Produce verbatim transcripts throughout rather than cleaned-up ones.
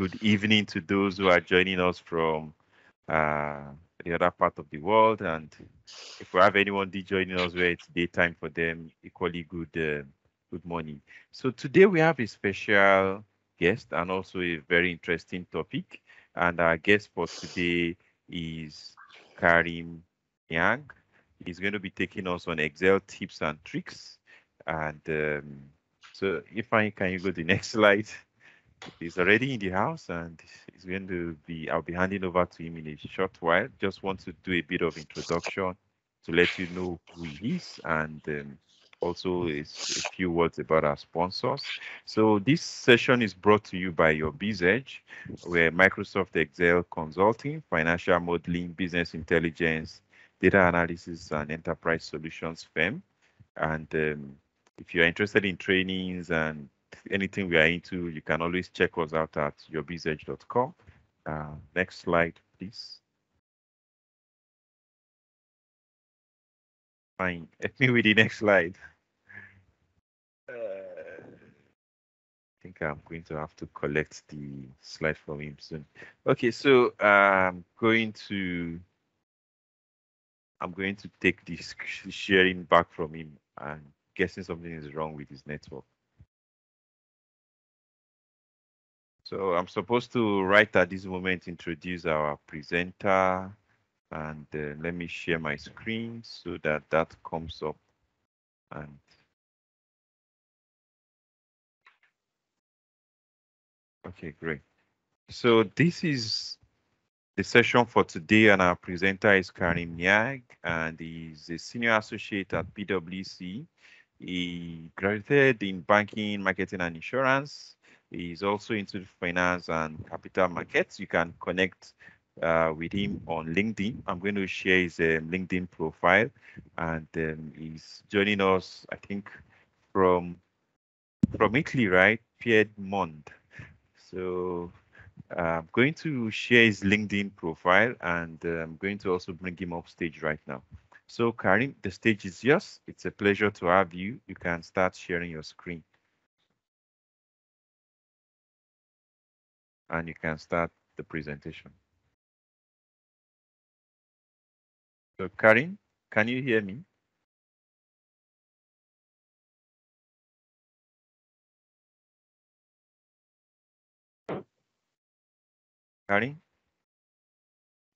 Good evening to those who are joining us from uh, the other part of the world. And if we have anyone joining us where it's daytime for them, equally good uh, good morning. So today we have a special guest and also a very interesting topic. And our guest for today is Karim Niang. He's going to be taking us on Excel tips and tricks. And um, so if I can you go to the next slide. He's already in the house and he's going to be, I'll be handing over to him in a short while. Just want to do a bit of introduction to let you know who he is and um, also a, a few words about our sponsors. So this session is brought to you by UrBizEdge, where Microsoft Excel consulting, financial modeling, business intelligence, data analysis and enterprise solutions firm. And um, if you're interested in trainings and anything we are into, you can always check us out at your biz edge dot com. Uh, next slide, please. Fine. Help me with the next slide. Uh, I think I'm going to have to collect the slide from him soon. Okay, so I'm going to I'm going to take this sharing back from him. I'm guessing something is wrong with his network. So I'm supposed to right at this moment introduce our presenter, and uh, let me share my screen so that that comes up. And okay, great. So this is the session for today, and our presenter is Karim Niang, and he's a senior associate at P W C. He graduated in banking, marketing, and insurance. He's also into finance and capital markets. You can connect uh, with him on LinkedIn. I'm going to share his um, LinkedIn profile, and um, he's joining us, I think, from from Italy, right? Piedmont. So uh, I'm going to share his LinkedIn profile, and uh, I'm going to also bring him up stage right now. So Karim, the stage is yours. It's a pleasure to have you. You can start sharing your screen. And you can start the presentation. So Karim, can you hear me? Karim,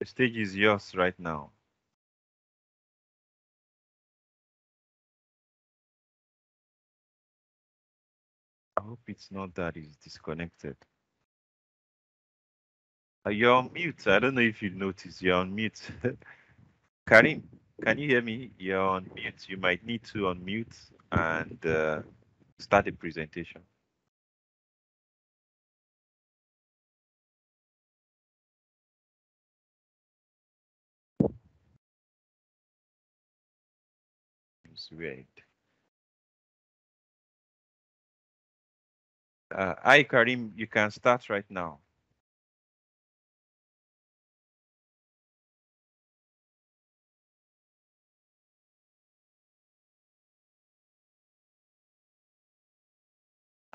the stage is yours right now. I hope it's not that it's disconnected. You're on mute. I don't know if you noticed, you're on mute. Karim, can you hear me? You're on mute. You might need to unmute and uh, start the presentation. It's weird. Uh, hi, Karim. You can start right now.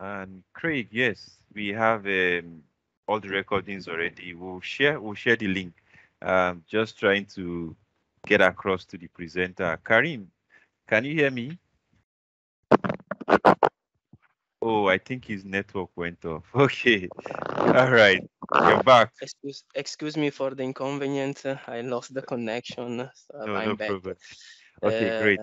And Craig, yes, we have um, all the recordings already. We'll share, we'll share the link. Um, just trying to get across to the presenter. Karim, can you hear me? Oh, I think his network went off. Okay, all right, you're back. Excuse, excuse me for the inconvenience. I lost the connection. So no, I'm no back. Problem. Okay, uh, great.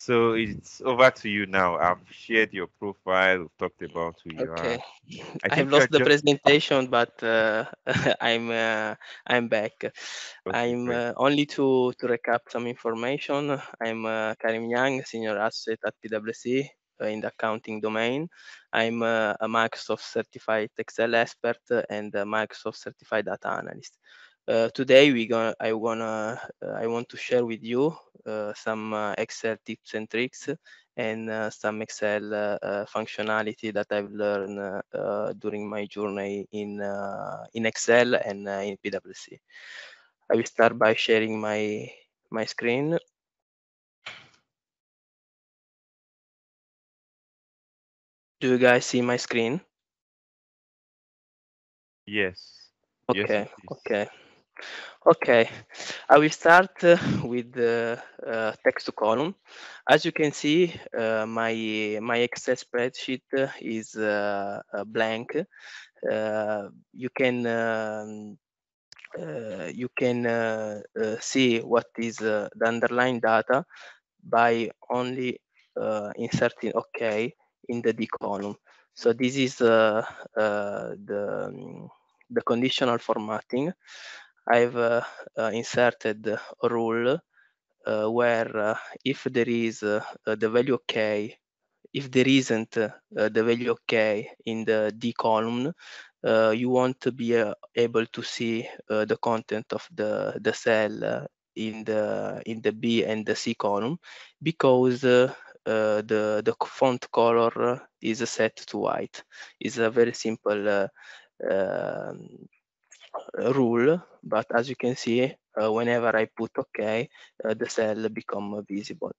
So it's over to you now. I've shared your profile, we've talked about who you okay. are. I I've lost the presentation, but uh, I'm uh, I'm back. Okay, I'm uh, only to to recap some information. I'm uh, Karim Niang, senior associate at P W C uh, in the accounting domain. I'm uh, a Microsoft Certified Excel Expert and a Microsoft Certified Data Analyst. Uh, today we gonna I wanna uh, I want to share with you uh, some uh, Excel tips and tricks and uh, some Excel uh, uh, functionality that I've learned uh, uh, during my journey in uh, in Excel and uh, in P W C. I will start by sharing my my screen. Do you guys see my screen? Yes. Okay. Yes, okay. Okay. I will start uh, with the uh, text to column. As you can see, uh, my my Excel spreadsheet is uh, blank. Uh, you can um, uh, you can uh, uh, see what is uh, the underlying data by only uh, inserting OK in the D column. So this is uh, uh, the um, the conditional formatting. I've uh, uh, inserted a rule uh, where uh, if there is uh, the value OK, if there isn't uh, the value OK in the D column, uh, you won't be uh, able to see uh, the content of the the cell uh, in the in the B and the C column because uh, uh, the the font color is set to white. It's a very simple uh, uh, rule, but as you can see, uh, whenever I put OK, uh, the cell become visible.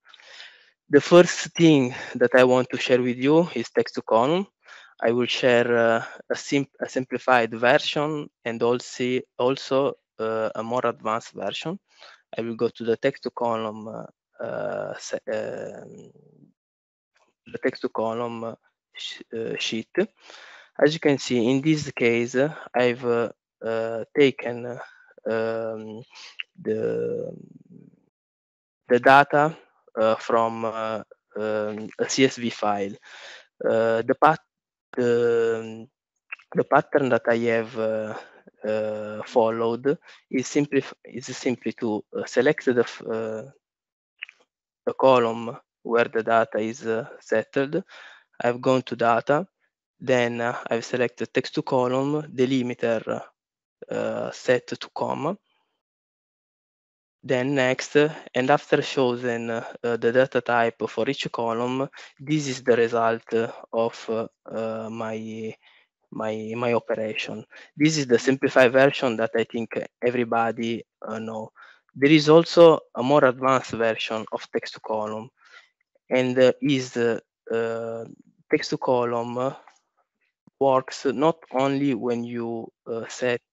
The first thing that I want to share with you is text to column. I will share uh, a, simp a simplified version and also also uh, a more advanced version. I will go to the text to column, uh, uh, the text to column sh uh, sheet. As you can see, in this case, uh, I've uh, Uh, taken uh, um, the the data uh, from uh, um, a C S V file. Uh, the pat the, the pattern that I have uh, uh, followed is simply is simply to select the uh, the column where the data is uh, settled. I've gone to data, then uh, I've selected text to column delimiter. Uh, set to comma, then next, and after choosing uh, the data type for each column, this is the result of uh, my my my operation. This is the simplified version that I think everybody uh, know. There is also a more advanced version of text to column, and uh, is uh, uh, text to column works not only when you uh, set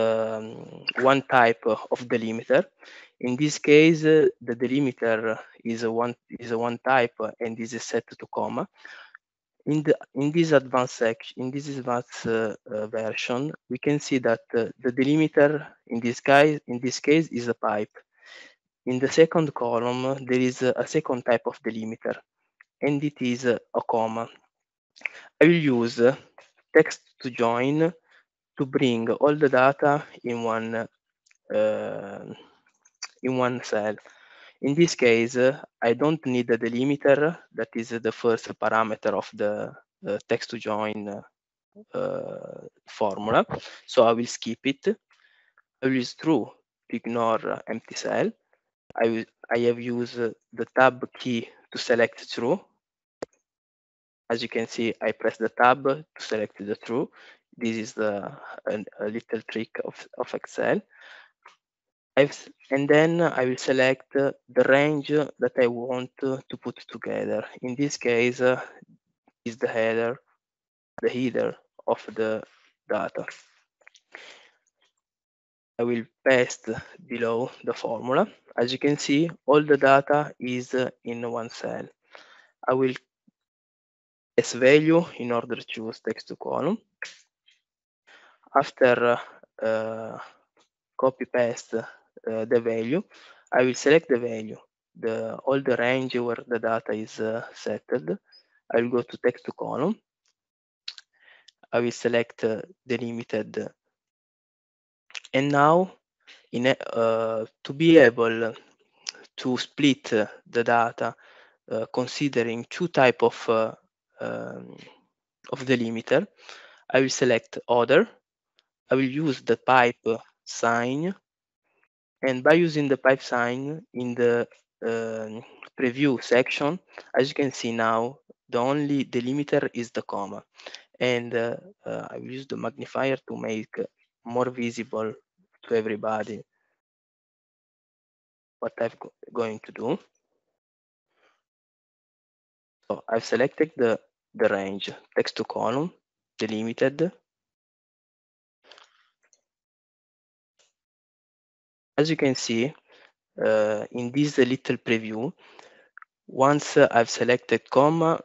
Um, one type of delimiter. In this case, uh, the delimiter is a one is a one type, and this is set to comma. In the in this advanced section, in this advanced uh, uh, version, we can see that uh, the delimiter in this case in this case is a pipe. In the second column, there is a second type of delimiter, and it is a comma. I will use uh, text to join to bring all the data in one uh, in one cell. In this case, uh, I don't need the delimiter. That is uh, the first parameter of the uh, TEXTJOIN uh, formula. So I will skip it. I will use true to ignore uh, empty cell. I will, I have used uh, the tab key to select true. As you can see, I press the tab to select the true. This is the a, a little trick of, of Excel. I've, and then I will select uh, the range that I want uh, to put together. In this case, uh, is the header, the header of the data. I will paste below the formula. As you can see, all the data is uh, in one cell. I will S value in order to choose text to column. After uh, uh, copy paste uh, the value, I will select the value, the all the range where the data is uh, settled. I will go to text to column. I will select uh, delimited, and now in a, uh, to be able to split uh, the data, uh, considering two type of uh, um, of delimiter, I will select other. I will use the pipe sign, and by using the pipe sign in the uh, preview section, as you can see now, the only delimiter is the comma, and uh, uh, I will use the magnifier to make more visible to everybody what I'm go going to do. So I've selected the, the range, text to column, delimited, as you can see, uh, in this little preview, once I've selected comma,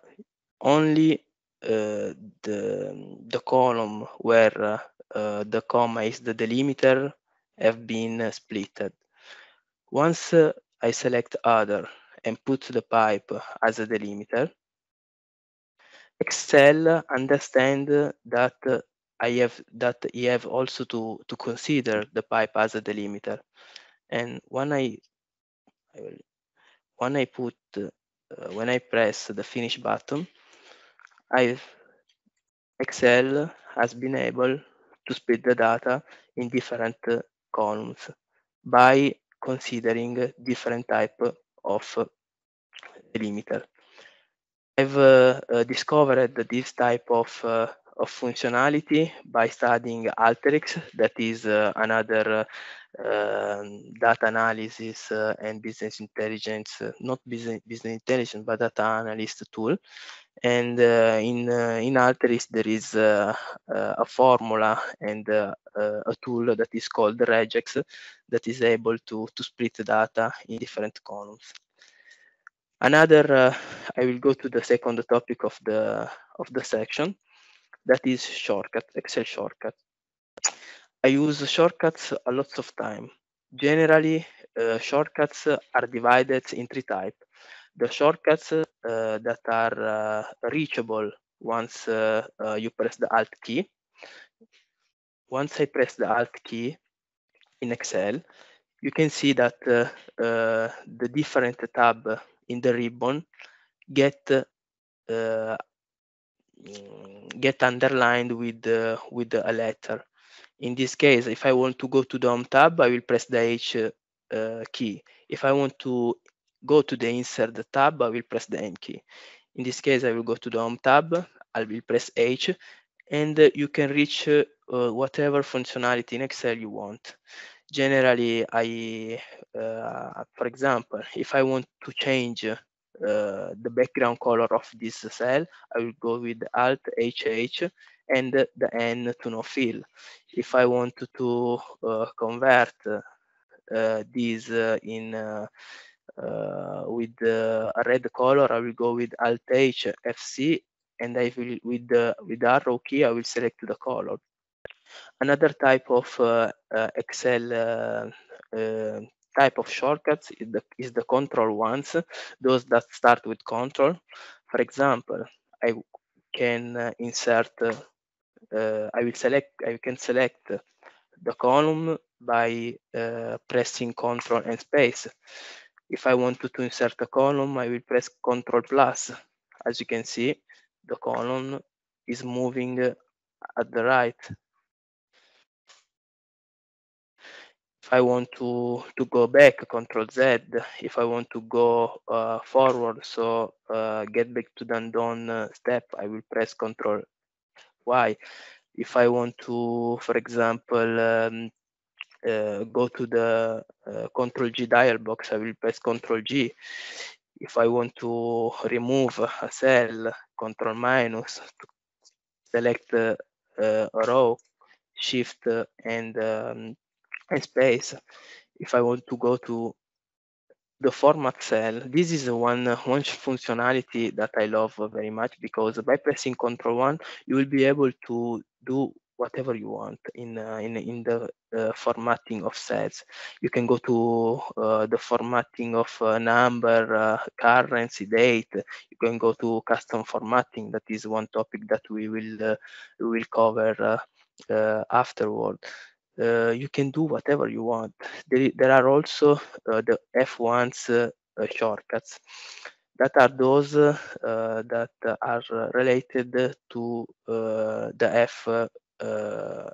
only uh, the, the column where uh, the comma is the delimiter have been uh, splitted. Once uh, I select other and put the pipe as a delimiter, Excel understand that uh, I have that you have also to to consider the pipe as a delimiter, and when I, I will, when I put uh, when I press the finish button, I've Excel has been able to split the data in different uh, columns by considering different type of uh, delimiter. I've uh, uh, discovered this type of uh, of functionality by studying Alteryx, that is uh, another uh, uh, data analysis uh, and business intelligence, uh, not business, business intelligence, but data analyst tool. And uh, in, uh, in Alteryx, there is uh, uh, a formula and uh, uh, a tool that is called Regex that is able to, to split data in different columns. Another, uh, I will go to the second topic of the, of the section. That is shortcut, Excel shortcut. I use shortcuts a lot of time. Generally, uh, shortcuts are divided in three types. The shortcuts uh, that are uh, reachable once uh, uh, you press the Alt key. Once I press the Alt key in Excel, you can see that uh, uh, the different tab in the ribbon get uh, get underlined with uh, with a letter. In this case, if I want to go to the Home tab, I will press the H uh, key. If I want to go to the Insert tab, I will press the M key. In this case, I will go to the Home tab, I will press H, and uh, you can reach uh, uh, whatever functionality in Excel you want. Generally, I, uh, for example, if I want to change uh, Uh, the background color of this cell, I will go with Alt H H and the N to no fill. If I want to uh, convert uh, these uh, in uh, uh, with uh, a red color, I will go with Alt H F C, and I will with the with the arrow key I will select the color. Another type of uh, uh, Excel uh, uh, type of shortcuts is the, is the control ones, those that start with control. For example, I can uh, insert, uh, uh, I will select, I can select the column by uh, pressing control and space. If I want to, to insert a column, I will press control plus. As you can see, the column is moving at the right. If I want to, to go back, Control Z. If I want to go uh, forward, so uh, get back to the undone uh, step, I will press Control Y. If I want to, for example, um, uh, go to the uh, Control G dialog box, I will press Control G. If I want to remove a cell, Control minus, to select uh, uh, a row, Shift uh, and um, and space. If I want to go to the format cell, this is one one functionality that I love very much, because by pressing Control one, you will be able to do whatever you want in uh, in in the uh, formatting of cells. You can go to uh, the formatting of uh, number, uh, currency, date. You can go to custom formatting. That is one topic that we will uh, we will cover uh, uh, afterward. Uh, you can do whatever you want. There, there are also uh, the F one's uh, uh, shortcuts that are those uh, that are related to uh, the F uh,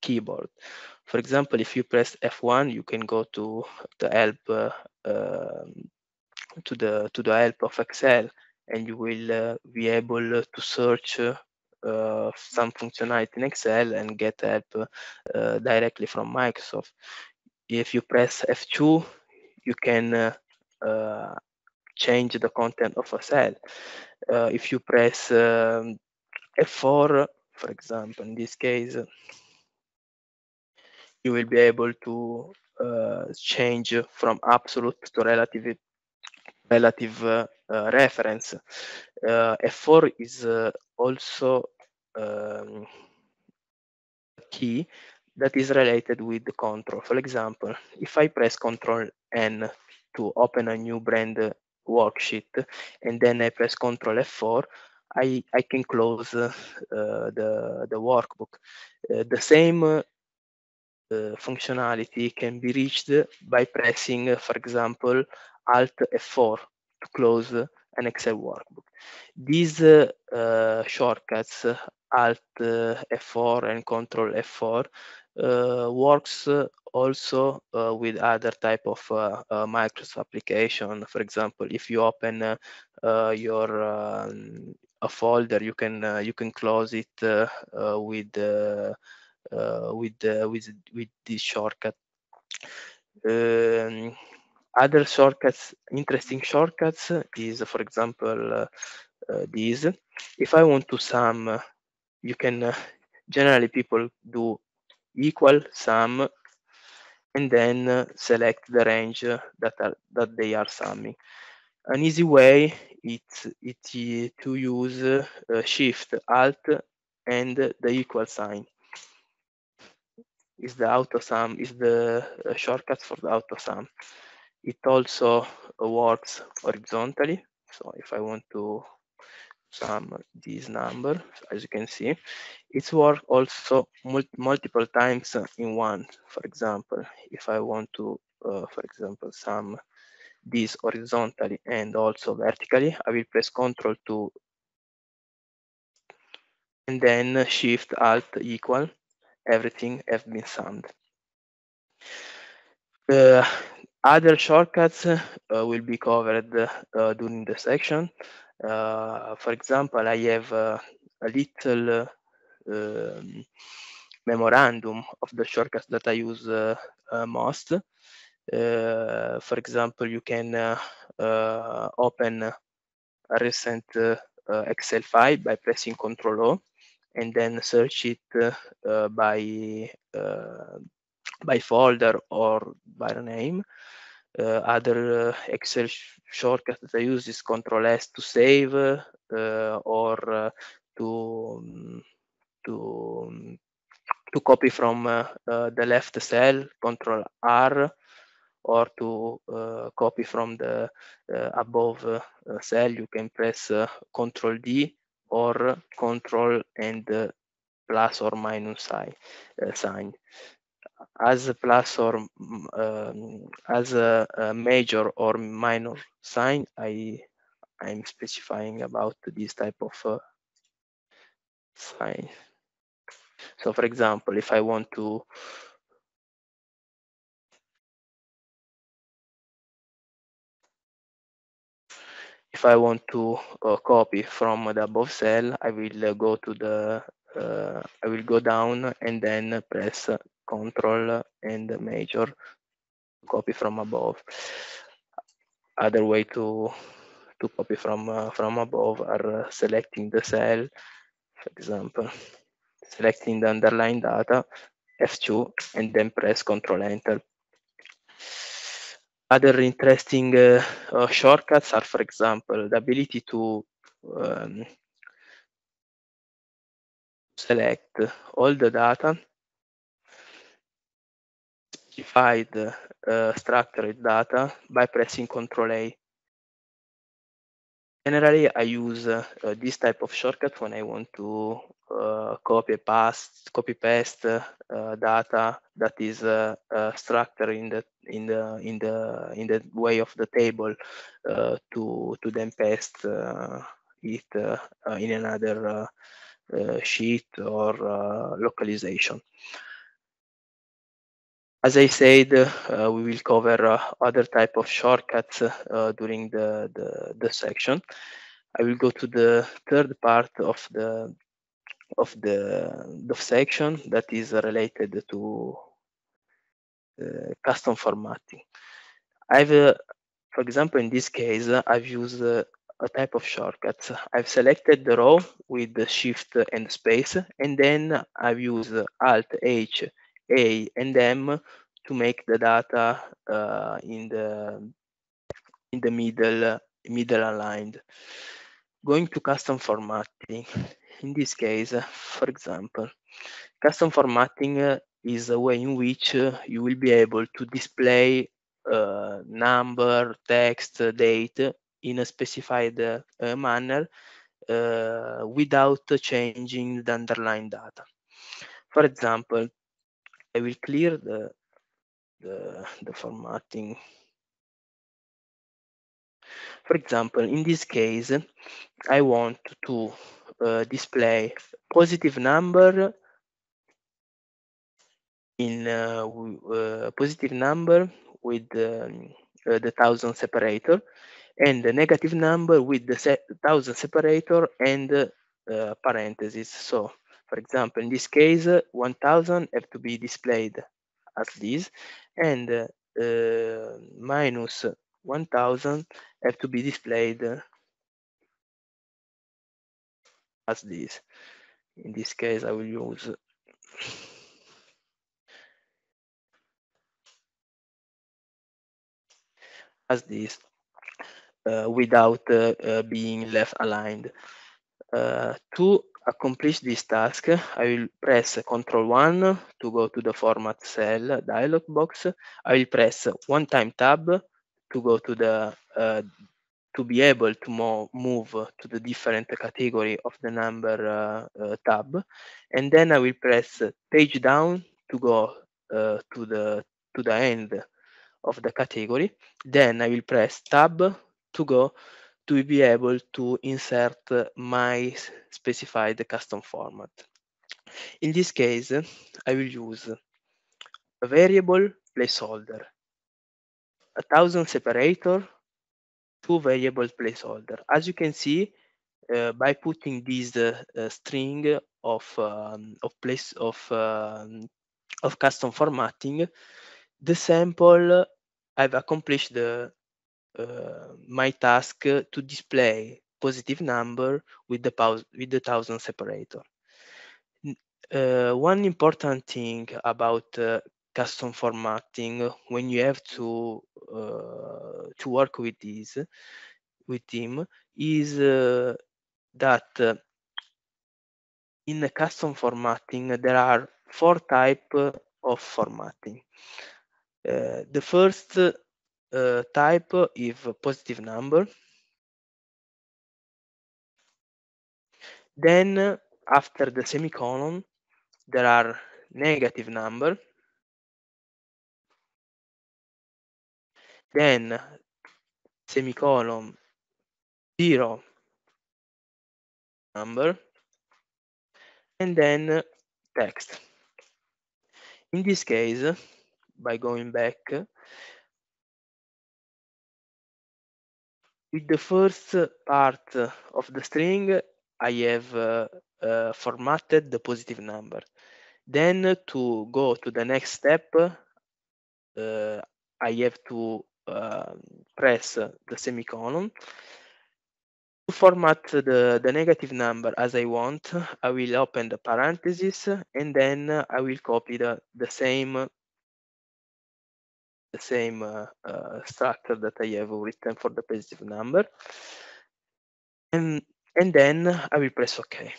keyboard. For example, if you press F one, you can go to the help uh, uh, to the to the help of Excel, and you will uh, be able to search Uh, Uh, some functionality in Excel and get help uh, directly from Microsoft. If you press F two, you can uh, uh, change the content of a cell. Uh, if you press um, F four, for example, in this case, you will be able to uh, change from absolute to relative relative uh, uh, reference. Uh, F four is uh, also um, key that is related with the control. For example, if I press Control N to open a new brand uh, worksheet, and then I press Control F four, I, I can close uh, uh, the, the workbook. Uh, the same uh, uh, functionality can be reached by pressing, uh, for example, Alt F four to close uh, an Excel workbook. These uh, uh, shortcuts, uh, Alt uh, F four and Control F four, uh, works uh, also uh, with other type of uh, uh, Microsoft application. For example, if you open uh, uh, your uh, a folder, you can uh, you can close it uh, uh, with, uh, uh, with uh, with with this shortcut. Um, other shortcuts, interesting shortcuts, is, for example, uh, uh, these. If I want to sum, uh, you can uh, generally people do equal sum, and then uh, select the range uh, that are that they are summing. An easy way it's it to use uh, uh, Shift, Alt, and the equal sign. Is the auto sum is the uh, shortcut for the auto sum. It also works horizontally. So if I want to sum this number, as you can see, it's worked also mul multiple times in one. For example, if I want to, uh, for example, sum this horizontally and also vertically, I will press Control to, and then Shift Alt equal, everything has been summed. Uh, other shortcuts uh, will be covered uh, during the section. Uh, for example, I have uh, a little uh, um, memorandum of the shortcuts that I use uh, uh, most. Uh, for example, you can uh, uh, open a recent uh, uh, Excel file by pressing Control O, and then search it uh, uh, by uh, by folder or by name. Uh, other uh, Excel sh shortcut that I use is Control S to save, uh, or uh, to um, to um, to copy from uh, uh, the left cell, Control R, or to uh, copy from the uh, above uh, cell, you can press uh, Control D or Control and uh, plus or minus I uh, sign. As a plus or um, as a, a major or minor sign, I I'm specifying about this type of uh, sign. So, for example, if I want to If I want to uh, copy from the above cell, I will uh, go to the, uh, I will go down and then press uh, Control and Major, copy from above. Other way to to copy from uh, from above are uh, selecting the cell, for example, selecting the underlying data, F two, and then press Control Enter. Other interesting uh, uh, shortcuts are, for example, the ability to um, select all the data, specified uh, structured data, by pressing Control A. Generally, I use uh, uh, this type of shortcut when I want to uh, copy paste, copy paste uh, uh, data that is uh, uh, structured in the in the in the in the way of the table, uh, to to then paste uh, it uh, uh, in another uh, uh, sheet or uh, localization. As I said, uh, we will cover uh, other type of shortcuts uh, during the, the, the section. I will go to the third part of the of the, the section that is related to uh, custom formatting. I've, uh, for example, in this case, I've used uh, a type of shortcut. I've selected the row with the Shift and space, and then I've used Alt H A and M to make the data uh, in the in the middle middle aligned. Going to custom formatting. In this case, for example, custom formatting is a way in which you will be able to display uh, number, text, date in a specified uh, manner uh, without changing the underlying data. For example, I will clear the the, the formatting. For example, in this case, I want to uh, display positive number in uh, uh, positive number with um, uh, the thousand separator, and the negative number with the se thousand separator and uh, parentheses. So, for example, in this case, uh, one thousand have to be displayed as this, and uh, uh, minus one thousand have to be displayed as this. In this case, I will use as this uh, without uh, uh, being left aligned. Uh, to accomplish this task, I will press control one to go to the format cell dialog box. I will press one time tab to go to the uh, to be able to mo move to the different category of the number uh, uh, tab, and then I will press page down to go uh, to the to the end of the category. Then I will press tab to go to be able to insert my specified custom format. In this case, I will use a variable placeholder, a thousand separator, two variable placeholder. As you can see, uh, by putting this uh, uh, string of um, of place of um, of custom formatting, the sample I've accomplished the uh, my task to display positive number with the pause with the thousand separator. Uh, one important thing about uh, custom formatting when you have to uh, to work with this with him is uh, that uh, in the custom formatting there are four types of formatting. Uh, the first uh, type is positive number. Then after the semicolon there are negative number. Then semicolon zero number, and then text. In this case, by going back with the first part of the string, I have uh, uh, formatted the positive number. Then to go to the next step, uh, I have to Uh, press the semicolon to format the, the negative number as I want. I will open the parentheses, and then I will copy the, the same the same uh, uh, structure that I have written for the positive number, and and then I will press OK.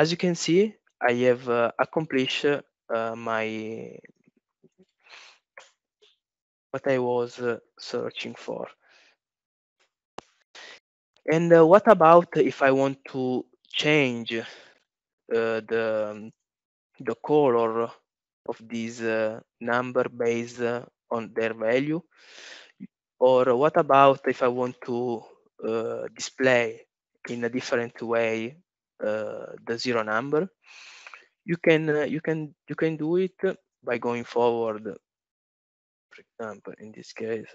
As you can see, I have uh, accomplished uh, my what I was uh, searching for. And uh, what about if I want to change uh, the the color of this uh, number based uh, on their value? Or what about if I want to uh, display in a different way uh, the zero number? You can uh, you can you can do it by going forward. For example, in this case,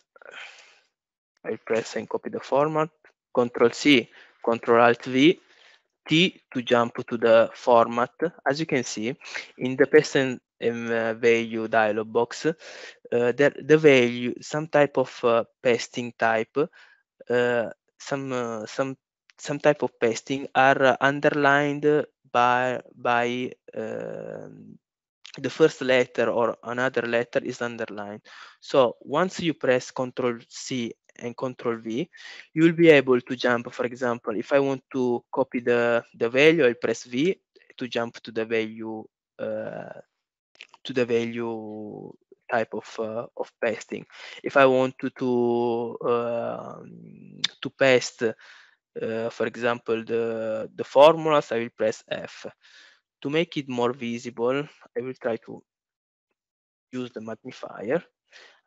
I press and copy the format, control C, control alt V, T to jump to the format. As you can see, in the person um, uh, value dialog box, uh, the, the value, some type of uh, pasting type, uh, some, uh, some, some type of pasting are uh, underlined by, by uh, the first letter or another letter is underlined. So once you press Control C and Control V, you'll be able to jump. For example, if I want to copy the, the value, I'll press V to jump to the value uh, to the value type of uh, of pasting. If I want to to, uh, to paste, uh, for example, the the formulas, I will press F. To make it more visible, I will try to use the magnifier.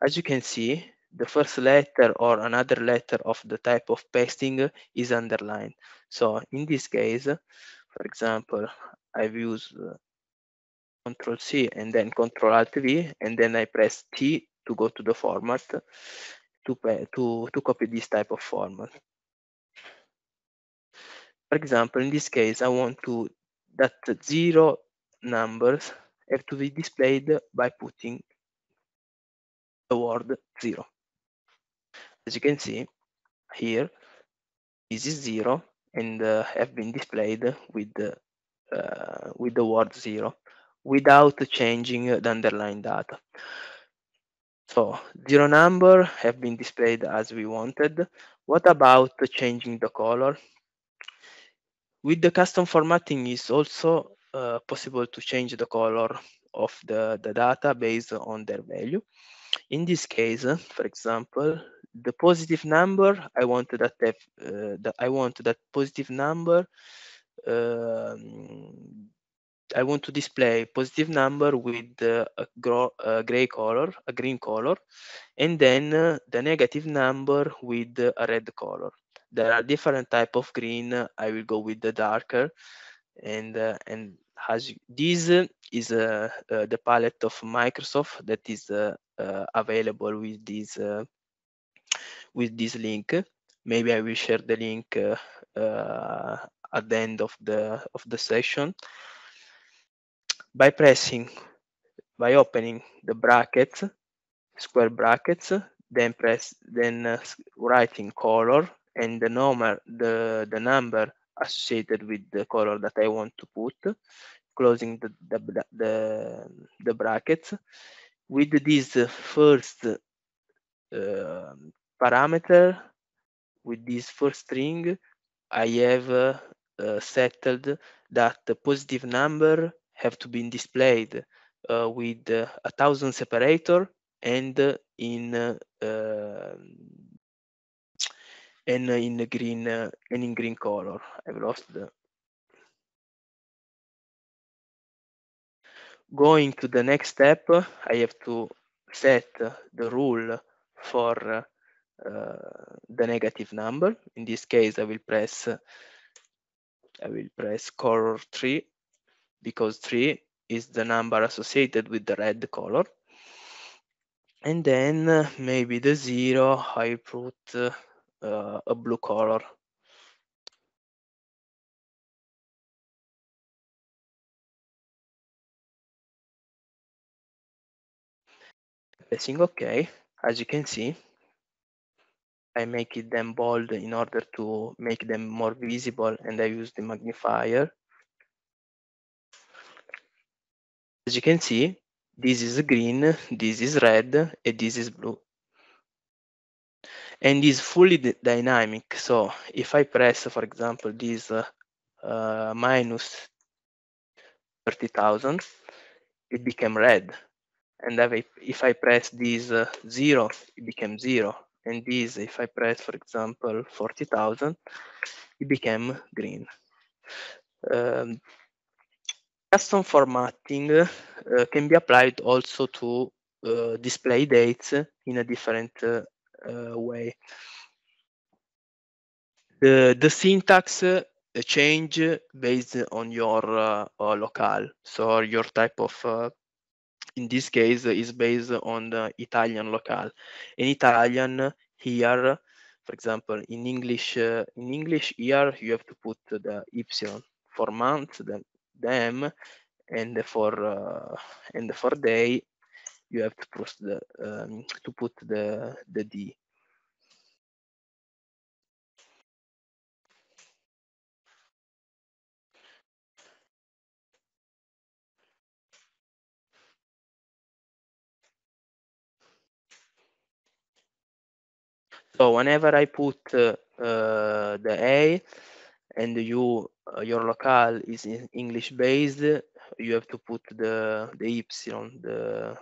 As you can see, the first letter or another letter of the type of pasting is underlined. So in this case, for example, I've used Control C and then Control Alt V, and then I press T to go to the format to to to copy this type of format. For example, in this case, I want to that zero numbers have to be displayed by putting the word zero. As you can see here, this is zero and uh, have been displayed with the uh, with the word zero without changing the underlying data. So zero number have been displayed as we wanted. What about changing the color? With the custom formatting, it's also uh, possible to change the color of the, the data based on their value. In this case, for example, the positive number, I want that uh, the, I want that positive number. Uh, I want to display positive number with uh, a, gro a gray color, a green color, and then uh, the negative number with uh, a red color. There are different type of green. I will go with the darker, and uh, and has you, this is uh, uh, the palette of Microsoft that is uh, uh, available with this uh, with this link. Maybe I will share the link uh, uh, at the end of the of the session. By pressing, by opening the brackets, square brackets, then press, then uh, writing color, and the number, the, the number associated with the color that I want to put, closing the, the, the, the brackets. With this first uh, parameter, with this first string, I have uh, uh, settled that the positive number have to be displayed uh, with uh, a thousand separator and uh, in uh, uh, and in the green uh, and in green color. I've lost the. Going to the next step, I have to set the rule for uh, the negative number. In this case, I will press I will press color three, because three is the number associated with the red color. And then uh, maybe the zero, I put uh, Uh, a blue color. Pressing OK, as you can see, I make it them bold in order to make them more visible, and I use the magnifier. As you can see, this is green, this is red, and this is blue. And is fully dynamic. So if I press, for example, this uh, uh, minus thirty thousand, it became red. And if I press this uh, zero, it became zero. And this, if I press, for example, forty thousand, it became green. Um, custom formatting uh, can be applied also to uh, display dates in a different uh, Uh, way. The, the syntax uh, change based on your uh, uh, locale. So your type of, uh, in this case, is based on the Italian locale. In Italian here, for example, in English, uh, in English here, you have to put the Y for month, then the M, and for uh, and for day, you have to put the um, to put the the D. So whenever I put uh, uh, the A and you uh, your locale is in English based, you have to put the the Y, the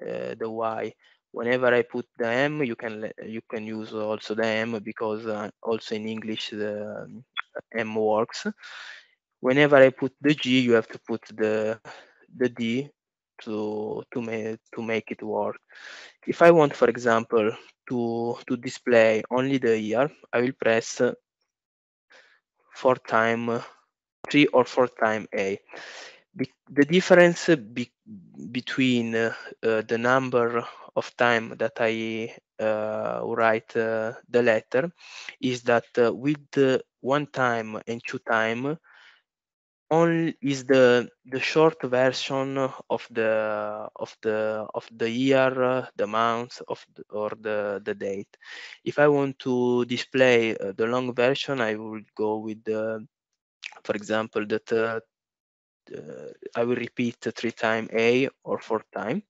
uh, the Y. Whenever I put the M, you can you can use also the M, because uh, also in English the M works. Whenever I put the G, you have to put the the D to to make to make it work. If I want, for example, to to display only the year, I will press four time three or four time A. Be the difference be between uh, uh, the number of time that I uh, write uh, the letter is that uh, with uh, one time and two time, only is the the short version of the of the of the year, the month, of the, or the the date. If I want to display uh, the long version, I will go with the, for example, that uh, uh, I will repeat three time A or four time.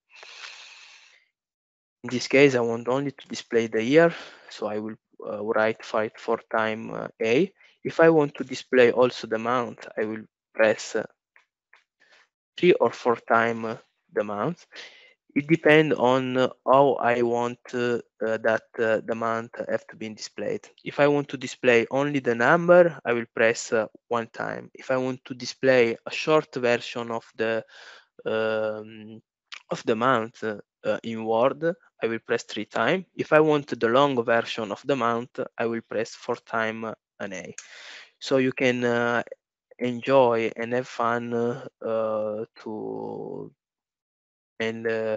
In this case, I want only to display the year, so I will uh, write five four time uh, A. If I want to display also the month, I will press uh, three or four times uh, the month. It depends on uh, how I want uh, uh, that uh, the month have to be displayed. If I want to display only the number, I will press uh, one time. If I want to display a short version of the um, of the month uh, uh, in Word, I will press three times. If I want the long version of the month, I will press four times an A. So you can uh, enjoy and have fun uh, to and uh,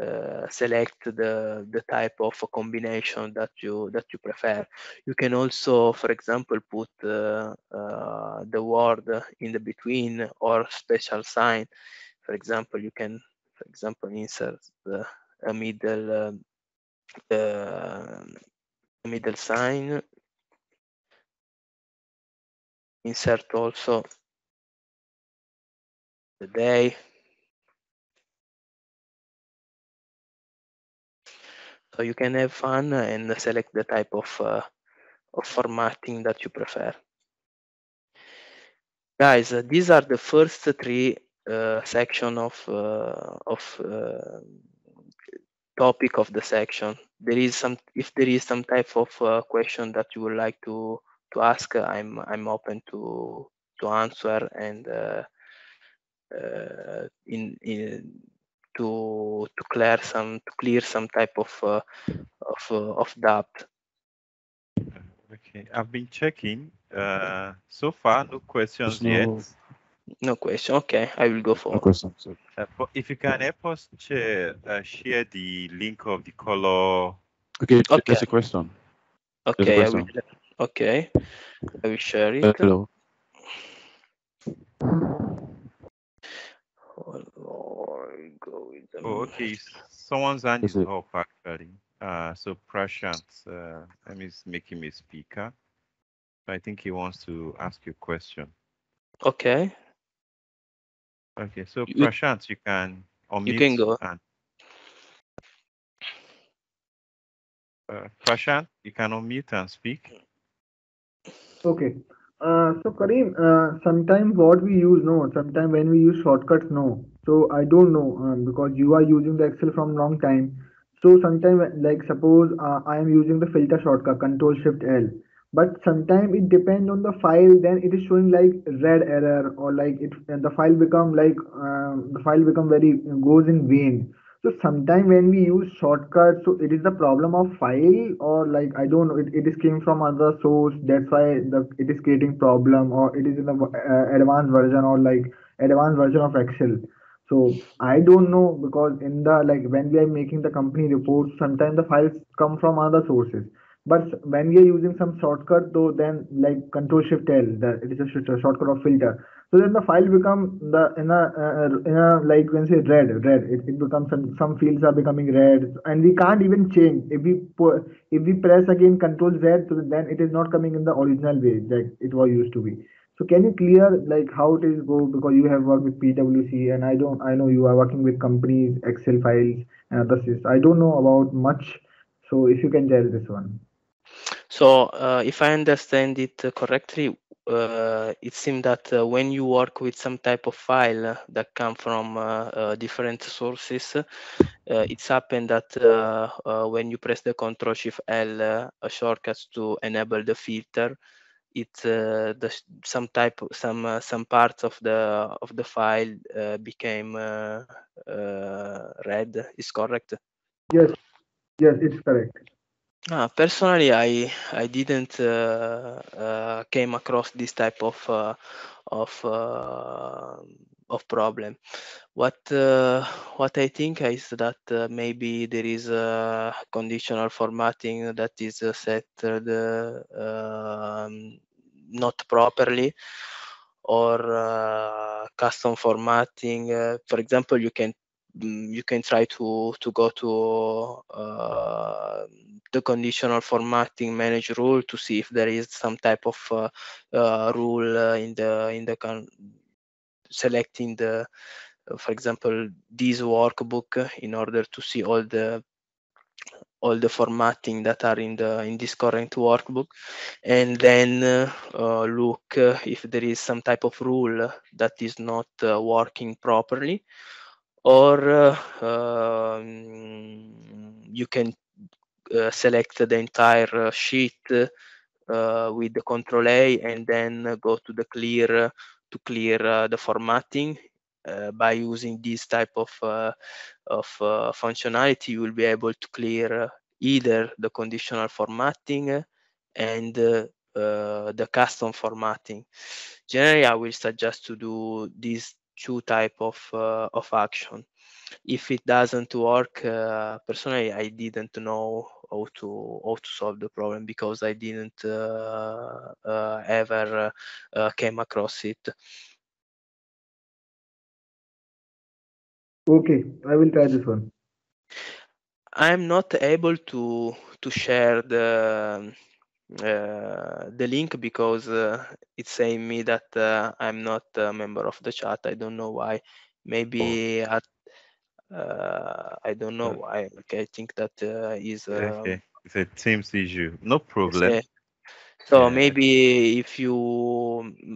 uh, select the the type of combination that you that you prefer. You can also, for example, put uh, uh, the word in the between or special sign. For example, you can, for example, insert the, a middle uh, uh, middle sign. Insert also the day. So you can have fun and select the type of uh, of formatting that you prefer. Guys, uh, these are the first three uh, section of uh, of uh, topic of the section. There is some, if there is some type of uh, question that you would like to to ask, I'm I'm open to to answer and uh, uh, in in to to clear some to clear some type of uh, of uh, of doubt. Okay, I've been checking. Uh, so far, no questions no, yet. No question. Okay, I will go for. No question, uh, if you can help us share, uh, share the link of the color. Okay, okay. That's a question. Okay. That's a question. I will, okay, I will share it. Hello. Oh, go with the oh, okay, someone's hand is up actually. Uh, so Prashant, uh, let me make him a speaker. I think he wants to ask you a question. Okay. Okay, so you, Prashant, you can unmute. You can go. And, uh, Prashant, you can unmute and speak. Okay, uh, so Karim, uh, sometimes what we use, no, sometimes when we use shortcuts, no. So I don't know, um, because you are using the Excel from long time. So sometimes, like suppose uh, I am using the filter shortcut, control shift L. But sometimes it depends on the file, then it is showing like red error, or like it, and the file become like, uh, the file become very, goes in vain. So sometimes when we use shortcuts, so it is the problem of file, or like I don't know, it, it is came from other source, that's why the it is creating problem, or it is in the uh, advanced version, or like advanced version of Excel. So I don't know, because in the like when we are making the company reports, sometimes the files come from other sources. But when we are using some shortcut though, then like control shift L, the, it is a shortcut of filter. So then the file become the in a, uh, in a like when say red red it, it becomes some, some fields are becoming red, and we can't even change. If we if we press again control Z, so then it is not coming in the original way that it was used to be. So can you clear like how it is go, because you have worked with P W C and I don't I know you are working with companies, Excel files and other things. I don't know about much. So if you can tell this one. So uh, if I understand it correctly, uh, it seems that uh, when you work with some type of file that come from uh, uh, different sources, uh, it's happened that uh, uh, when you press the Control Shift L uh, a shortcut to enable the filter, it uh, the some type some uh, some parts of the of the file uh, became uh, uh, red. Is correct? Yes, yes, it's correct. Ah, personally, I I didn't uh, uh, came across this type of uh, of uh, of problem. What uh, what I think is that uh, maybe there is a conditional formatting that is uh, set uh, not properly, or uh, custom formatting. Uh, for example, you can you can try to to go to uh, the conditional formatting manage rule to see if there is some type of uh, uh, rule uh, in the in the con selecting the uh, for example this workbook in order to see all the all the formatting that are in the in this current workbook, and then uh, uh, look uh, if there is some type of rule that is not uh, working properly, or uh, um, you can Uh, select the entire uh, sheet uh, with the Control A and then go to the clear uh, to clear uh, the formatting. Uh, by using this type of uh, of uh, functionality, you will be able to clear uh, either the conditional formatting and uh, uh, the custom formatting. Generally, I will suggest to do these two type of uh, of action. If it doesn't work, uh, personally, I didn't know how to how to solve the problem because I didn't uh, uh, ever uh, uh, came across it. Okay, I will try this one. I'm not able to to share the uh, the link because uh, it's saying me that uh, I'm not a member of the chat. I don't know why. Maybe at Uh, I don't know why. Okay, I think that uh, is uh, okay. It's a Teams issue. No problem. A, so uh, maybe if you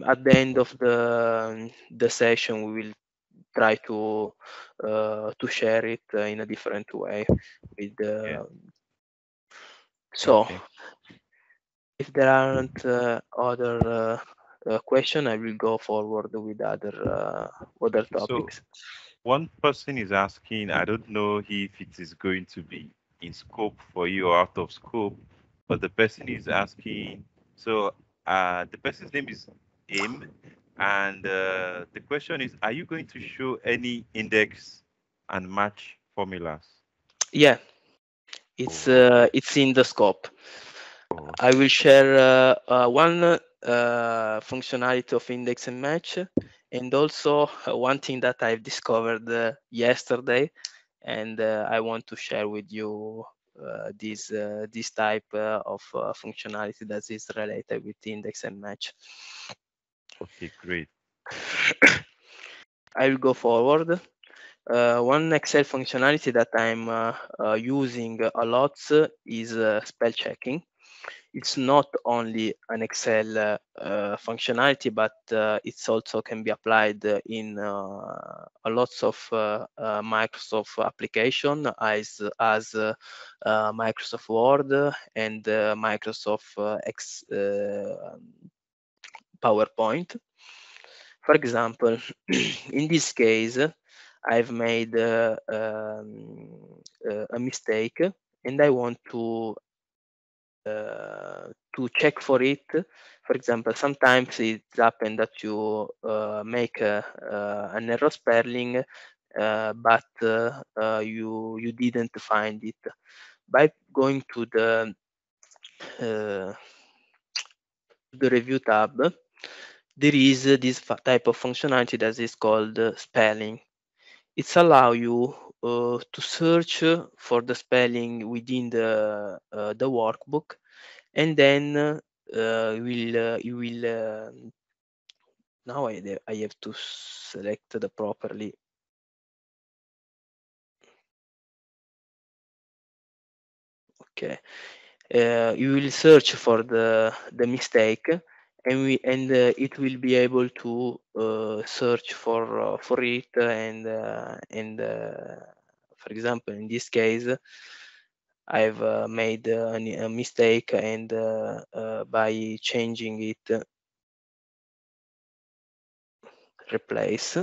at the end of the the session, we will try to uh, to share it uh, in a different way. With uh, yeah. So, okay. If there aren't uh, other uh, uh, questions, I will go forward with other uh, other topics. So, one person is asking, I don't know if it is going to be in scope for you or out of scope, but the person is asking, so uh, the person's name is Im, and uh, the question is, are you going to show any index and match formulas? Yeah, it's, uh, it's in the scope. Oh. I will share uh, uh, one uh, functionality of index and match. And also uh, one thing that I've discovered uh, yesterday, and uh, I want to share with you uh, this uh, this type uh, of uh, functionality that is related with index and match. Okay, great. I will go forward. Uh, one Excel functionality that I'm uh, uh, using a lot is uh, spell checking. It's not only an Excel uh, uh, functionality, but uh, it's also can be applied in uh, a lots of uh, uh, Microsoft application as as uh, uh, Microsoft Word and uh, Microsoft uh, X, uh, PowerPoint. For example, in this case, I've made uh, um, uh, a mistake, and I want to. Uh, to check for it. For example, sometimes it's happened that you uh, make a, uh, an error spelling, uh, but uh, uh, you you didn't find it. By going to the uh, the review tab, there is this type of functionality that is called uh, spelling. It's allow you Uh, to search for the spelling within the uh, the workbook, and then uh, will uh, you will uh, now I I have to select the properly. Okay, uh, you will search for the the mistake, and we and uh, it will be able to uh, search for uh, for it, and uh, and uh, for example, in this case, I've uh, made uh, a mistake, and uh, uh, by changing it, replace,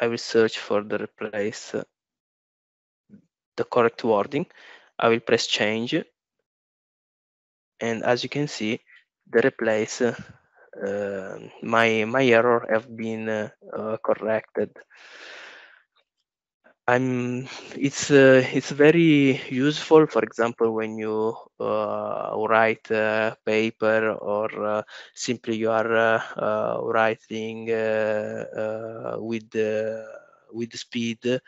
I will search for the replace, the correct wording. I will press change, and as you can see, the replace, uh, my my error have been uh, uh, corrected. I'm it's uh, it's very useful, for example, when you uh, write a paper, or uh, simply you are uh, uh, writing uh, uh, with uh, with speed,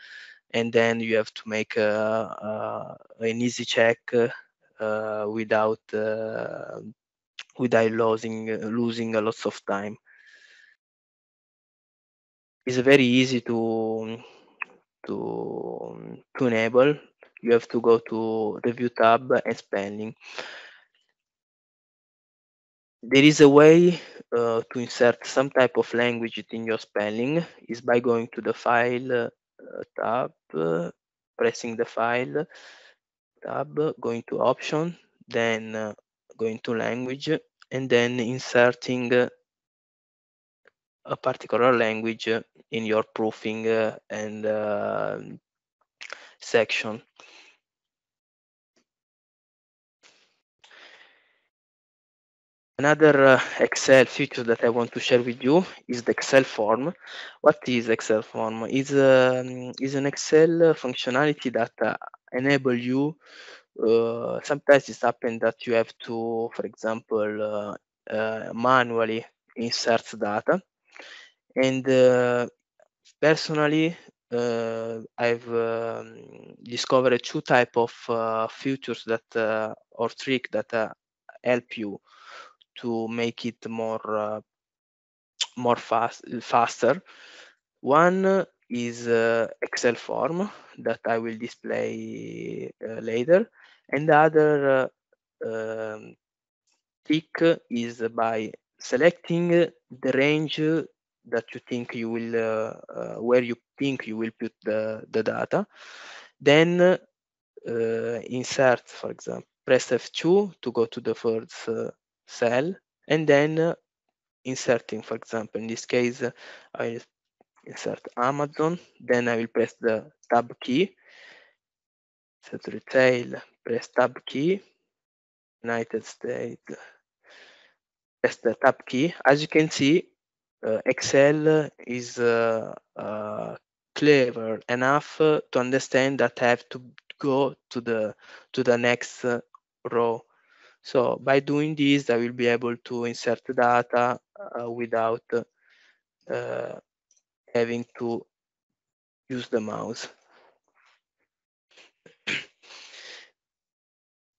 and then you have to make uh, uh, an easy check uh, without uh, without losing losing a lot of time. It's very easy to to to enable. You have to go to review tab and spelling. There is a way uh, to insert some type of language in your spelling, is by going to the file uh, tab, uh, pressing the file tab, going to option, then uh, going to language, and then inserting uh, a particular language in your proofing uh, and uh, section. Another uh, Excel feature that I want to share with you is the Excel form. What is Excel form? Is um, is an Excel functionality that uh, enable you. Uh, sometimes it's happened that you have to, for example, uh, uh, manually insert data. And uh, personally, uh, I've um, discovered two type of uh, features that uh, or trick that uh, help you to make it more uh, more fast faster. One is uh, Excel form that I will display uh, later, and the other uh, uh, trick is by selecting the range that you think you will, uh, uh, where you think you will put the, the data. Then uh, insert, for example, press F two to go to the first uh, cell, and then uh, inserting, for example, in this case, uh, I'll insert Amazon, then I will press the tab key, set retail, press tab key, United States, press the tab key. As you can see, Uh, Excel is uh, uh, clever enough uh, to understand that I have to go to the to the next uh, row. So by doing this, I will be able to insert data uh, without uh, having to use the mouse.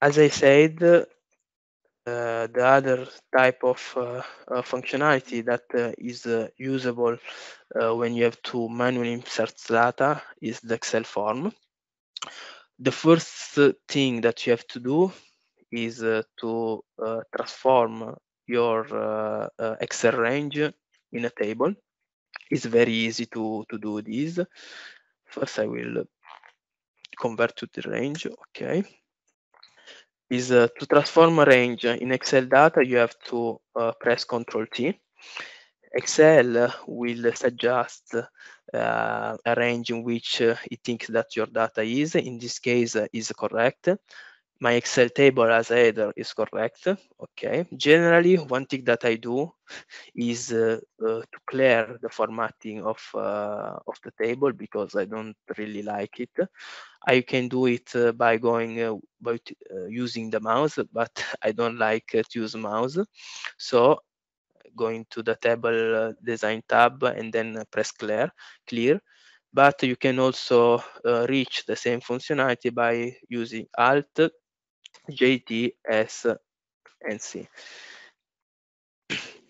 As I said, uh, Uh, the other type of uh, uh, functionality that uh, is uh, usable uh, when you have to manually insert data is the Excel form. The first thing that you have to do is uh, to uh, transform your uh, uh, Excel range in a table. It's very easy to, to do this. First, I will convert to the range, okay. Is uh, to transform a range in Excel data, you have to uh, press control T. Excel will suggest uh, a range in which uh, it thinks that your data is. In this case, uh, is correct. My Excel table as a header is correct. Okay. Generally, one thing that I do is uh, uh, to clear the formatting of uh, of the table, because I don't really like it. I can do it uh, by going uh, by uh, using the mouse, but I don't like uh, to use mouse. So, going to the table uh, design tab and then press clear. Clear. But you can also uh, reach the same functionality by using Alt, J T, S, and C.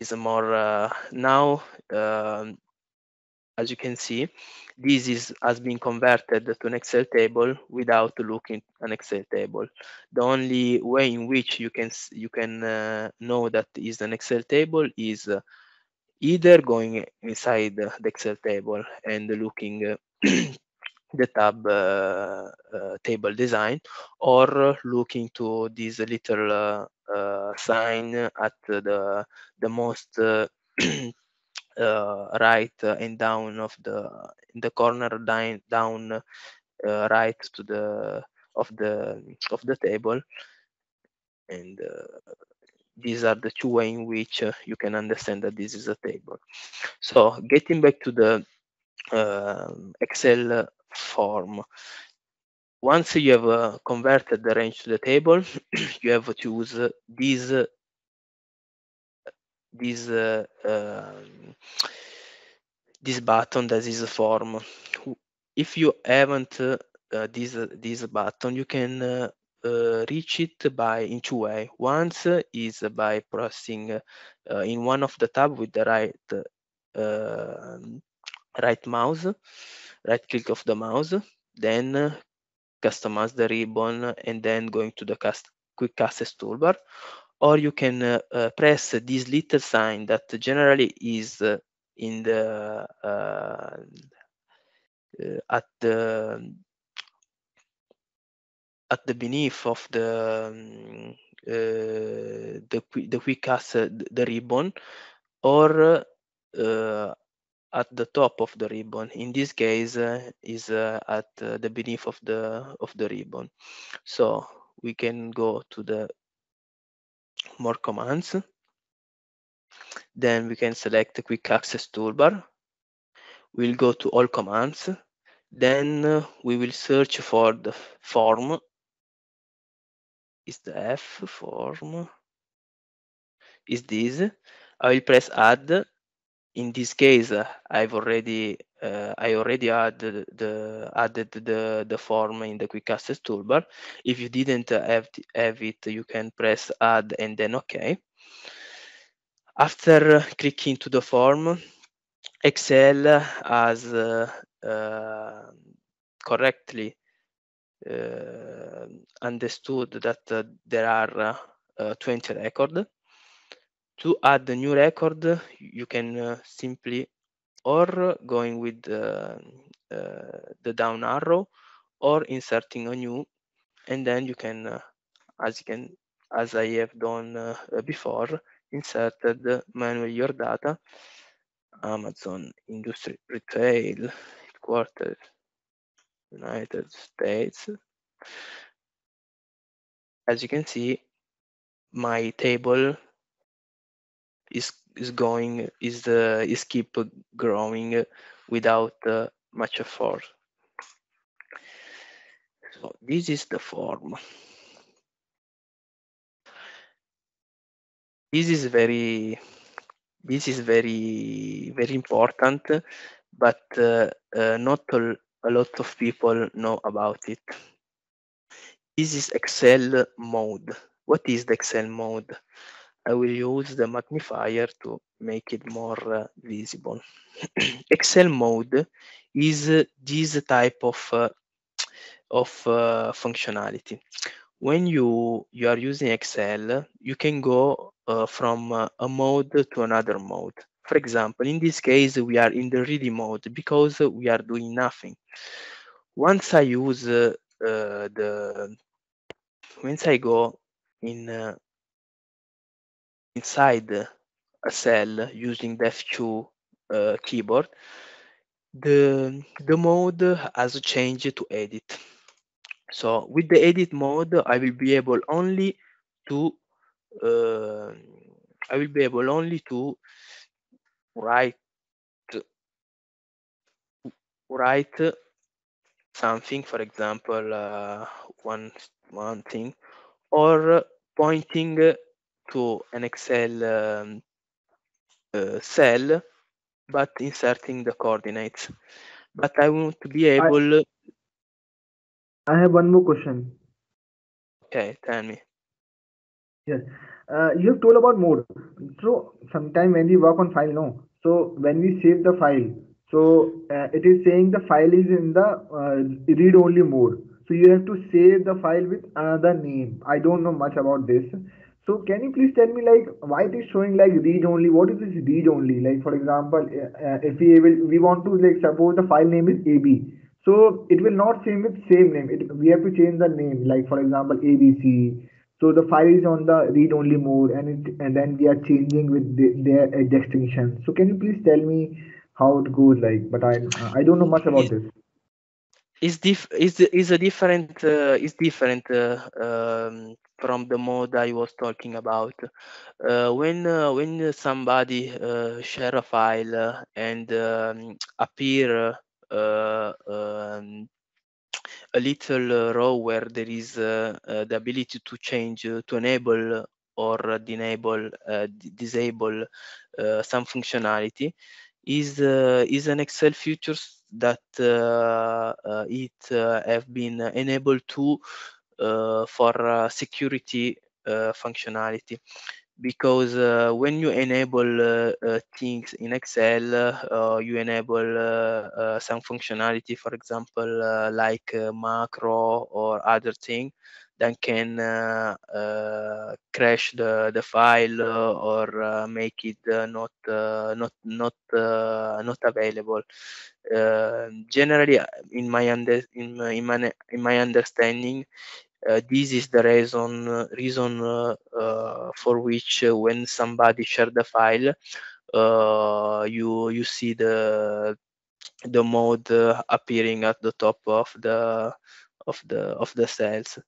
Is more uh, now. Um, as you can see, this is, has been converted to an Excel table without looking at an Excel table. The only way in which you can, you can uh, know that is an Excel table is uh, either going inside the Excel table and looking uh, the tab uh, uh, table design, or looking to this little uh, uh, sign at the the most uh, uh, right and down of the in the corner down down uh, right to the of the of the table. And uh, these are the two ways in which uh, you can understand that this is a table. So getting back to the uh, Excel form, once you have uh, converted the range to the table, you have to choose these uh, these uh, uh, this button that is a form. If you haven't uh, this uh, this button, you can uh, uh, reach it by in two ways. Once is by pressing uh, in one of the tab with the right uh, right mouse, right click of the mouse, then uh, customize the ribbon, and then going to the cast quick access toolbar. Or you can uh, uh, press this little sign that generally is uh, in the uh, uh, at the at the beneath of the um, uh, the the quick access the ribbon, or uh, at the top of the ribbon. In this case uh, is uh, at uh, the beneath of the of the ribbon. So we can go to the more commands, then we can select the quick access toolbar, we'll go to all commands, then uh, we will search for the form. Is the F form is this. I will press add. In this case, uh, I've already uh, I already added the added the the form in the quick access toolbar. If you didn't have have it, you can press add and then OK. After clicking to the form, Excel has uh, uh, correctly uh, understood that uh, there are uh, twenty records. To add a new record, you can uh, simply or going with uh, uh, the down arrow, or inserting a new, and then you can, uh, as you can, as I have done uh, before, inserted manually your data, Amazon, industry, retail, headquarters, United States. As you can see, my table is is going is the uh, is keep growing without uh, much effort. So this is the form. This is very this is very very important, but uh, uh, not a, a lot of people know about it. This is Excel mode. What is the Excel mode? I will use the magnifier to make it more uh, visible. Excel mode is uh, this type of uh, of uh, functionality. When you you are using Excel, you can go uh, from uh, a mode to another mode. For example, in this case, we are in the reading mode because we are doing nothing. Once I use uh, uh, the, once I go in. Uh, Inside a cell using the F two uh, keyboard, the the mode has changed to edit. So with the edit mode, I will be able only to uh, I will be able only to write write something. For example, uh, one one thing, or pointing to an Excel um, uh, cell, but inserting the coordinates. But I want to be able. I, I have one more question. Okay, tell me. Yes, uh, you have told about mode. So sometimes when we work on file, no. So when we save the file, So uh, it is saying the file is in the uh, read-only mode. So you have to save the file with another name. I don't know much about this. So can you please tell me like why it is showing like read-only? What is this read-only? Like for example, uh, if we will, we want to like suppose the file name is A B. So it will not save with same name. It, we have to change the name. Like for example, A B C. So the file is on the read-only mode, and it and then we are changing with the, their extension. So can you please tell me how it goes like? But I I don't know much about this. Is diff is is a different uh, is different uh, um, from the mode I was talking about. Uh, when uh, when somebody uh, share a file uh, and um, appear uh, um, a little uh, row where there is uh, uh, the ability to change uh, to enable or disable uh, disable uh, some functionality, is uh, is an Excel features that uh, uh, it uh, have been enabled to uh, for uh, security uh, functionality, because uh, when you enable uh, uh, things in Excel, uh, you enable uh, uh, some functionality, for example, uh, like uh, macro or other thing that can uh, uh, crash the, the file uh, or uh, make it uh, not uh, not not uh, not available. Uh, generally, in my under in my in my, in my understanding, uh, this is the reason uh, reason uh, uh, for which uh, when somebody shares the file, uh, you you see the the mode uh, appearing at the top of the of the of the cells.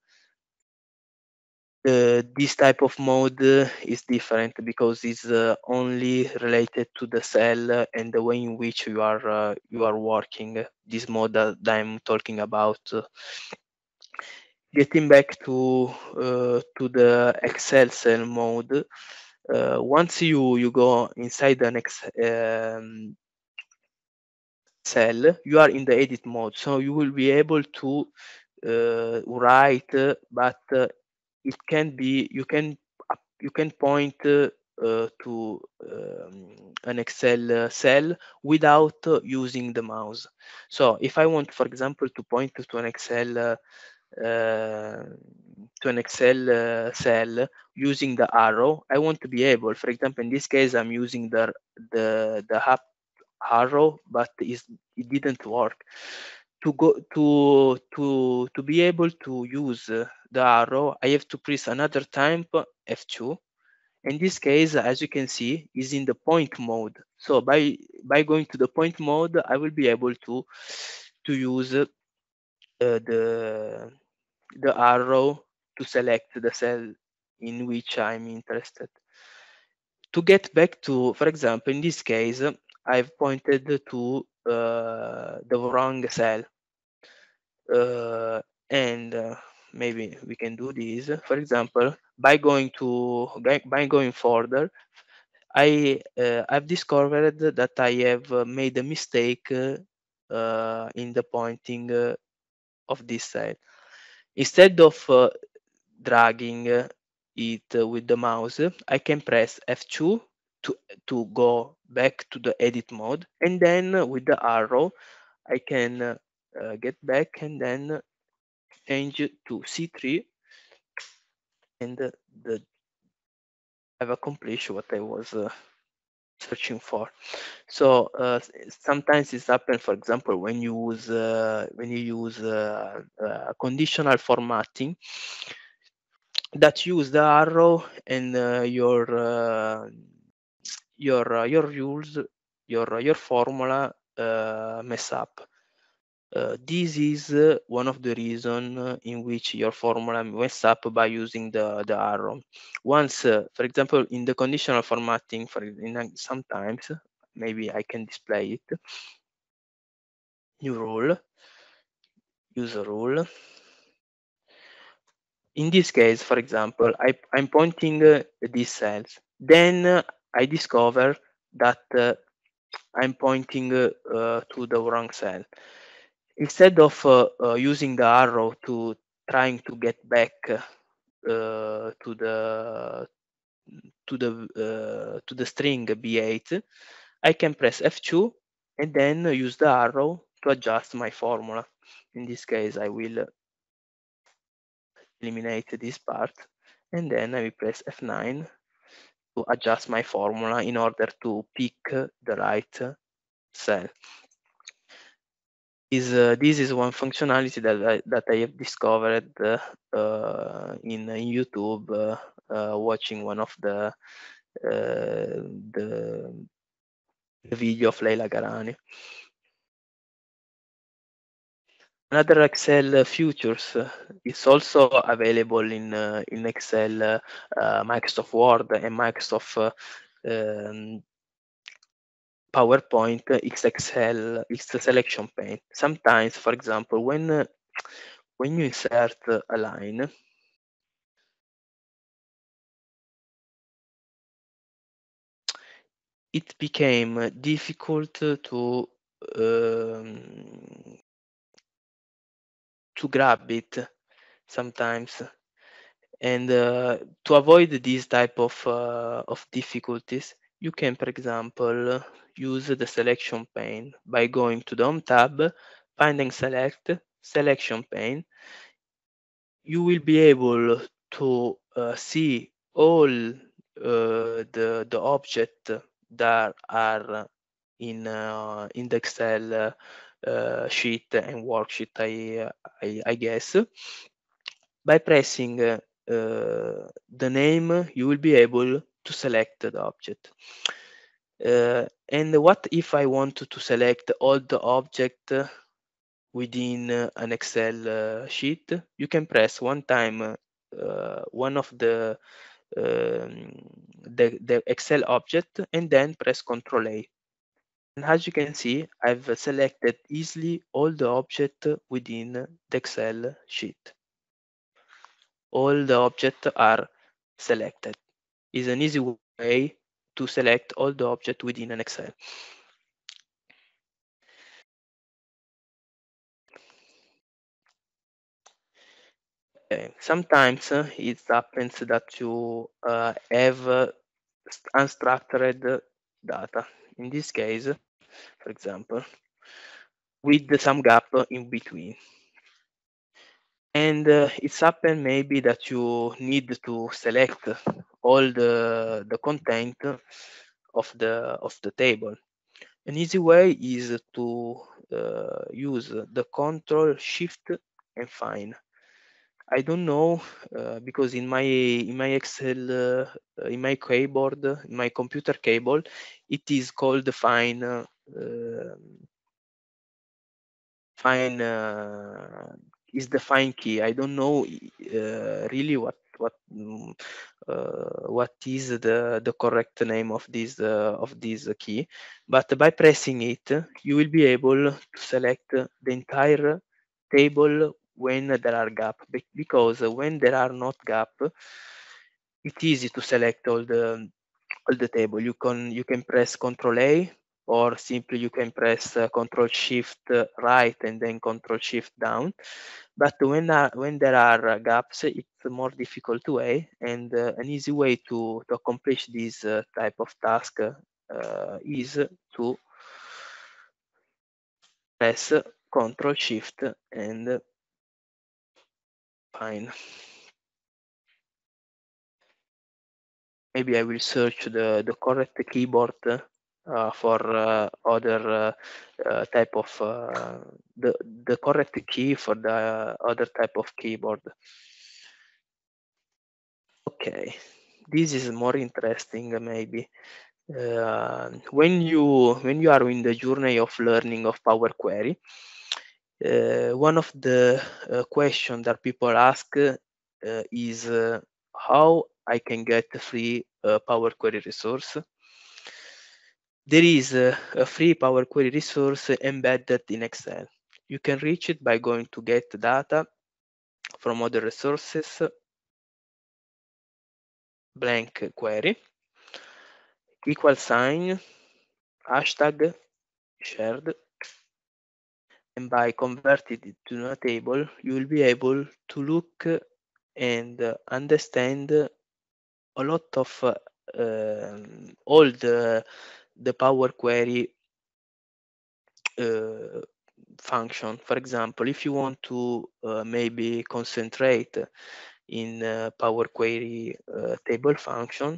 Uh, this type of mode uh, is different because it's uh, only related to the cell uh, and the way in which you are uh, you are working. This mode that I'm talking about. Uh, getting back to uh, to the Excel cell mode. Uh, once you you go inside the next um, cell, you are in the edit mode, so you will be able to uh, write, uh, but uh, it can be you can you can point uh, uh, to um, an Excel uh, cell without uh, using the mouse. So if I want, for example, to point to an Excel uh, uh, to an Excel uh, cell using the arrow, I want to be able, for example, in this case, I'm using the the the up arrow, but is it didn't work. To go to to to be able to use uh, the arrow, I have to press another time F two. In this case, as you can see, is in the point mode. So by by going to the point mode, I will be able to to use uh, the the arrow to select the cell in which I'm interested. To get back to, for example, in this case, I've pointed to uh, the wrong cell, uh, and uh, maybe we can do this. For example, by going to by going further, I uh, I've discovered that I have made a mistake uh, uh, in the pointing uh, of this cell. Instead of uh, dragging it uh, with the mouse, I can press F two to to go back to the edit mode, and then with the arrow, I can uh, get back and then change to C three, and the, the I've accomplished what I was uh, searching for. So uh, sometimes it's happened, for example, when you use uh, when you use uh, uh, conditional formatting that use the arrow and uh, your uh, your uh, your rules, your your formula uh, mess up. Uh, this is uh, one of the reasons uh, in which your formula messes up by using the, the arrow. Once, uh, for example, in the conditional formatting, for in, sometimes maybe I can display it. New rule, user rule. In this case, for example, I, I'm pointing uh, these cells. Then uh, I discover that uh, I'm pointing uh, uh, to the wrong cell. Instead of uh, uh, using the arrow to trying to get back uh, to the to the uh, to the string B eight, I can press F two and then use the arrow to adjust my formula. In this case, I will eliminate this part, and then I will press F nine to adjust my formula in order to pick the right cell. Is, uh, this is one functionality that I, that I have discovered uh, uh, in, in YouTube uh, uh, watching one of the, uh, the, the video of Leila Garani. Another Excel features is also available in, uh, in Excel, uh, Microsoft Word and Microsoft uh, um, PowerPoint X X L, it's a selection pane. Sometimes, for example, when uh, when you insert a line, it became difficult to um, to grab it sometimes, and uh, to avoid these type of uh, of difficulties, you can, for example, use the selection pane by going to the Home tab, find and select selection pane. You will be able to uh, see all uh, the the objects that are in uh, in the Excel uh, sheet and worksheet. I I, I guess by pressing uh, the name, you will be able to select the object. Uh, and what if I want to select all the object within uh, an Excel uh, sheet? You can press one time uh, one of the, um, the the Excel object and then press control A. And as you can see, I've selected easily all the object within the Excel sheet. All the objects are selected. Is an easy way to select all the objects within an Excel. Okay. Sometimes uh, it happens that you uh, have uh, unstructured data. In this case, for example, with some gap in between. And uh, it's happened maybe that you need to select all the the content of the of the table. An easy way is to uh, use the Control Shift and Find. I don't know uh, because in my in my Excel uh, in my keyboard, in my computer keyboard, it is called Find uh, Find uh, is the Find key. I don't know uh, really what. What uh, what is the the correct name of this uh, of this key? But by pressing it, you will be able to select the entire table when there are gaps. Because when there are not gaps, it's easy to select all the all the table. You can you can press control A, or simply you can press uh, control shift right and then control shift down. But when, uh, when there are uh, gaps, it's a more difficult way, and uh, an easy way to, to accomplish this uh, type of task uh, is to press control shift and find. Maybe I will search the, the correct keyboard Uh, for uh, other uh, uh, type of uh, the the correct key for the other type of keyboard. Okay, this is more interesting maybe. Uh, when you when you are in the journey of learning of Power Query, uh, one of the uh, questions that people ask uh, is uh, how I can get free uh, Power Query resource. There is a, a free Power Query resource embedded in Excel. You can reach it by going to Get Data, from Other Resources, blank query, equal sign, hashtag shared, and by converting it to a table, you will be able to look and understand a lot of uh, all the the Power Query uh, function. For example, if you want to uh, maybe concentrate in uh, Power Query uh, table function,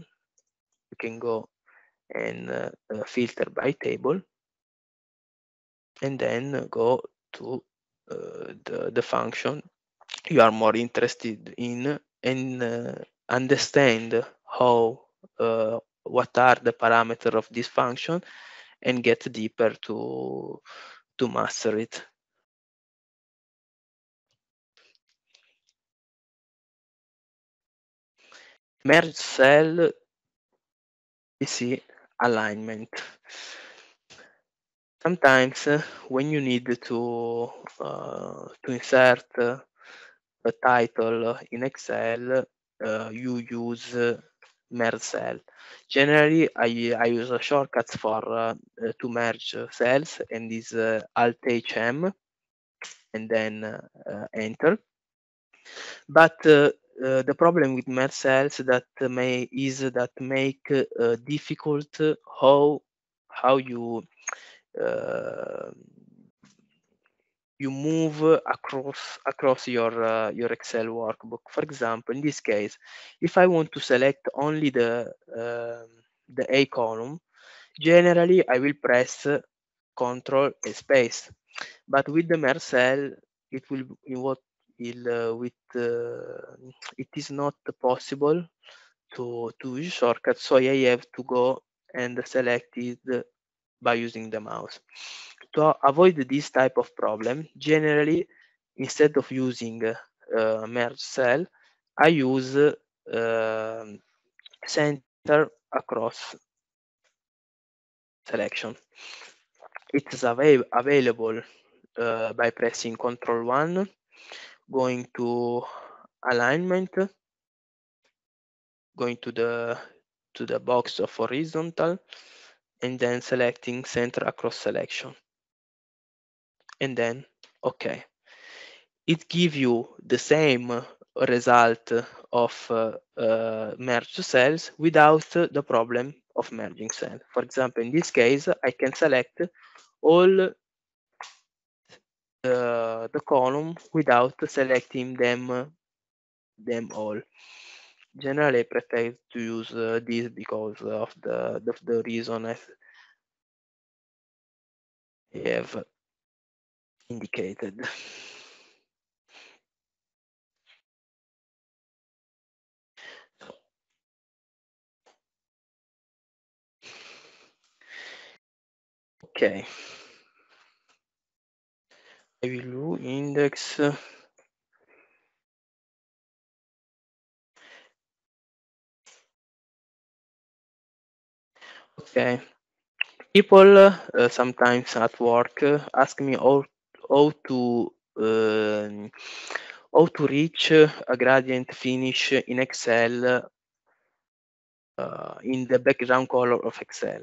you can go and uh, filter by table and then go to uh, the, the function you are more interested in and uh, understand how uh, what are the parameters of this function and get deeper to to master it. Merge cell P C alignment. Sometimes uh, when you need to uh, to insert uh, a title in Excel, uh, you use uh, merge cell. Generally, I, I use shortcuts for uh, to merge cells, and is uh, Alt H M, and then uh, Enter. But uh, uh, the problem with merge cells that may is that make uh, difficult how how you uh, you move across across your uh, your Excel workbook. For example, in this case, if I want to select only the uh, the A column, generally I will press Control and space. But with the merge cell, it will what uh, with uh, it is not possible to to use shortcuts. So I have to go and select it by using the mouse. To avoid this type of problem, generally, instead of using uh, merge cell, I use uh, center across selection. It is av available uh, by pressing Control one, going to alignment, going to the to the box of horizontal, and then selecting center across selection. And then OK. It gives you the same result of uh, uh, merge cells without the problem of merging cells. For example, in this case, I can select all uh, the column without selecting them, them all. Generally, I prefer to use uh, this because of the, the, the reason I have indicated. Okay, I will index uh, okay, people uh, sometimes at work uh, ask me how how to uh, how to reach a gradient finish in Excel uh, in the background color of Excel.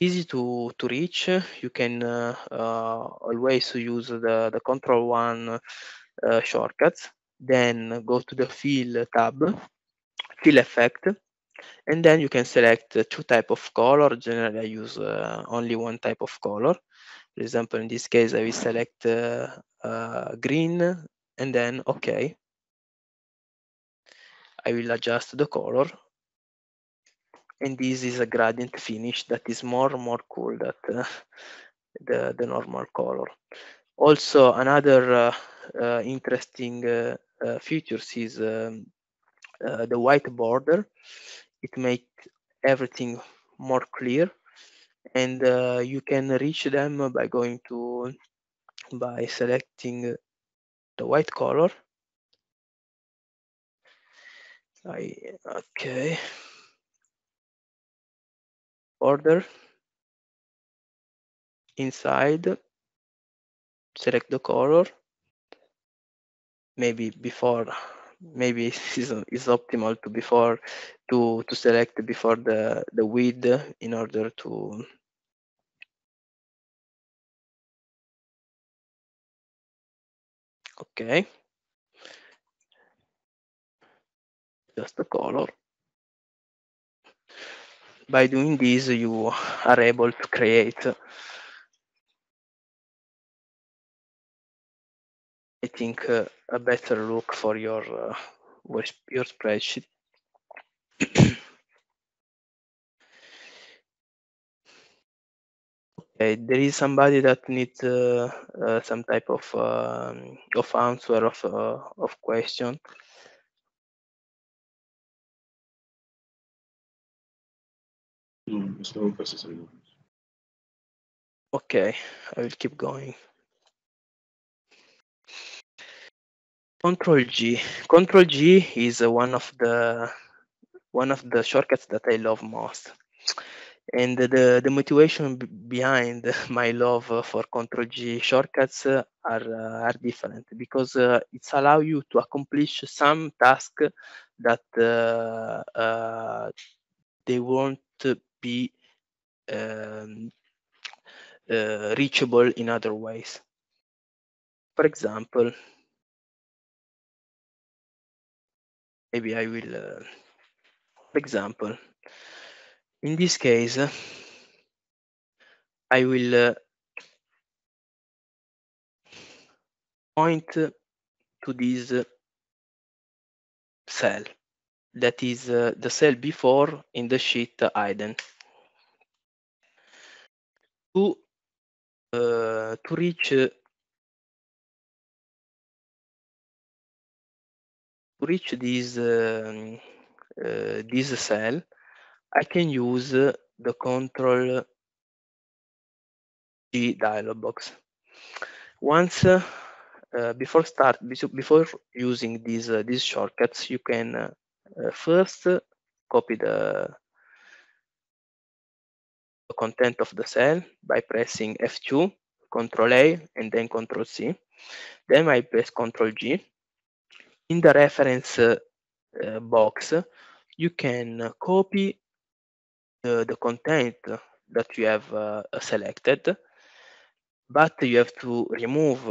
Easy to to reach. You can uh, uh, always use the the Control one uh, shortcuts. Then go to the Fill tab, Fill Effect, and then you can select two type of color. Generally, I use uh, only one type of color. For example, in this case, I will select uh, uh, green and then OK. I will adjust the color. And this is a gradient finish that is more more cool than uh, the, the normal color. Also, another uh, uh, interesting uh, uh, features is um, uh, the white border. It makes everything more clear. And uh, you can reach them by going to by selecting the white color. I okay border inside, select the color. Maybe before maybe it is is optimal to before to to select before the the width in order to okay just the color. By doing this, you are able to create I think uh, a better look for your uh, your spreadsheet. Okay, there is somebody that needs uh, uh, some type of uh, of answer of uh, of question. Okay, I will keep going. Control G. Control G is uh, one of the one of the shortcuts that I love most, and the the motivation behind my love for Control G shortcuts are uh, are different, because uh, it's allow you to accomplish some task that uh, uh, they won't be um, uh, reachable in other ways. For example. Maybe I will, uh, for example, in this case, uh, I will uh, point to this uh, cell, that is uh, the cell before in the sheet hidden, to, uh, to reach uh, reach this uh, uh, this cell, I can use the Control G dialog box. Once uh, uh, before start before using these uh, these shortcuts, you can uh, uh, first copy the, the content of the cell by pressing F two, Control A, and then Control C. Then I press Control G. In the reference uh, uh, box, you can copy uh, the content that you have uh, selected, but you have to remove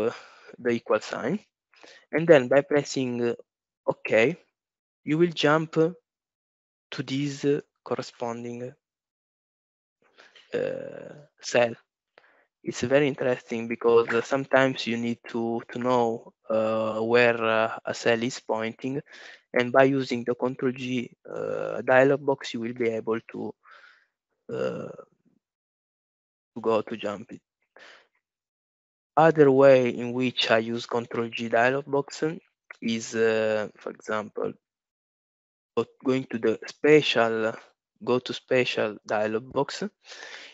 the equal sign. And then by pressing OK, you will jump to this corresponding uh, cell. It's very interesting because uh, sometimes you need to, to know uh, where uh, a cell is pointing, and by using the Control G uh, dialog box, you will be able to, uh, to go to jump it. Other way in which I use Control G dialog box is, uh, for example, going to the special, go to special dialog box.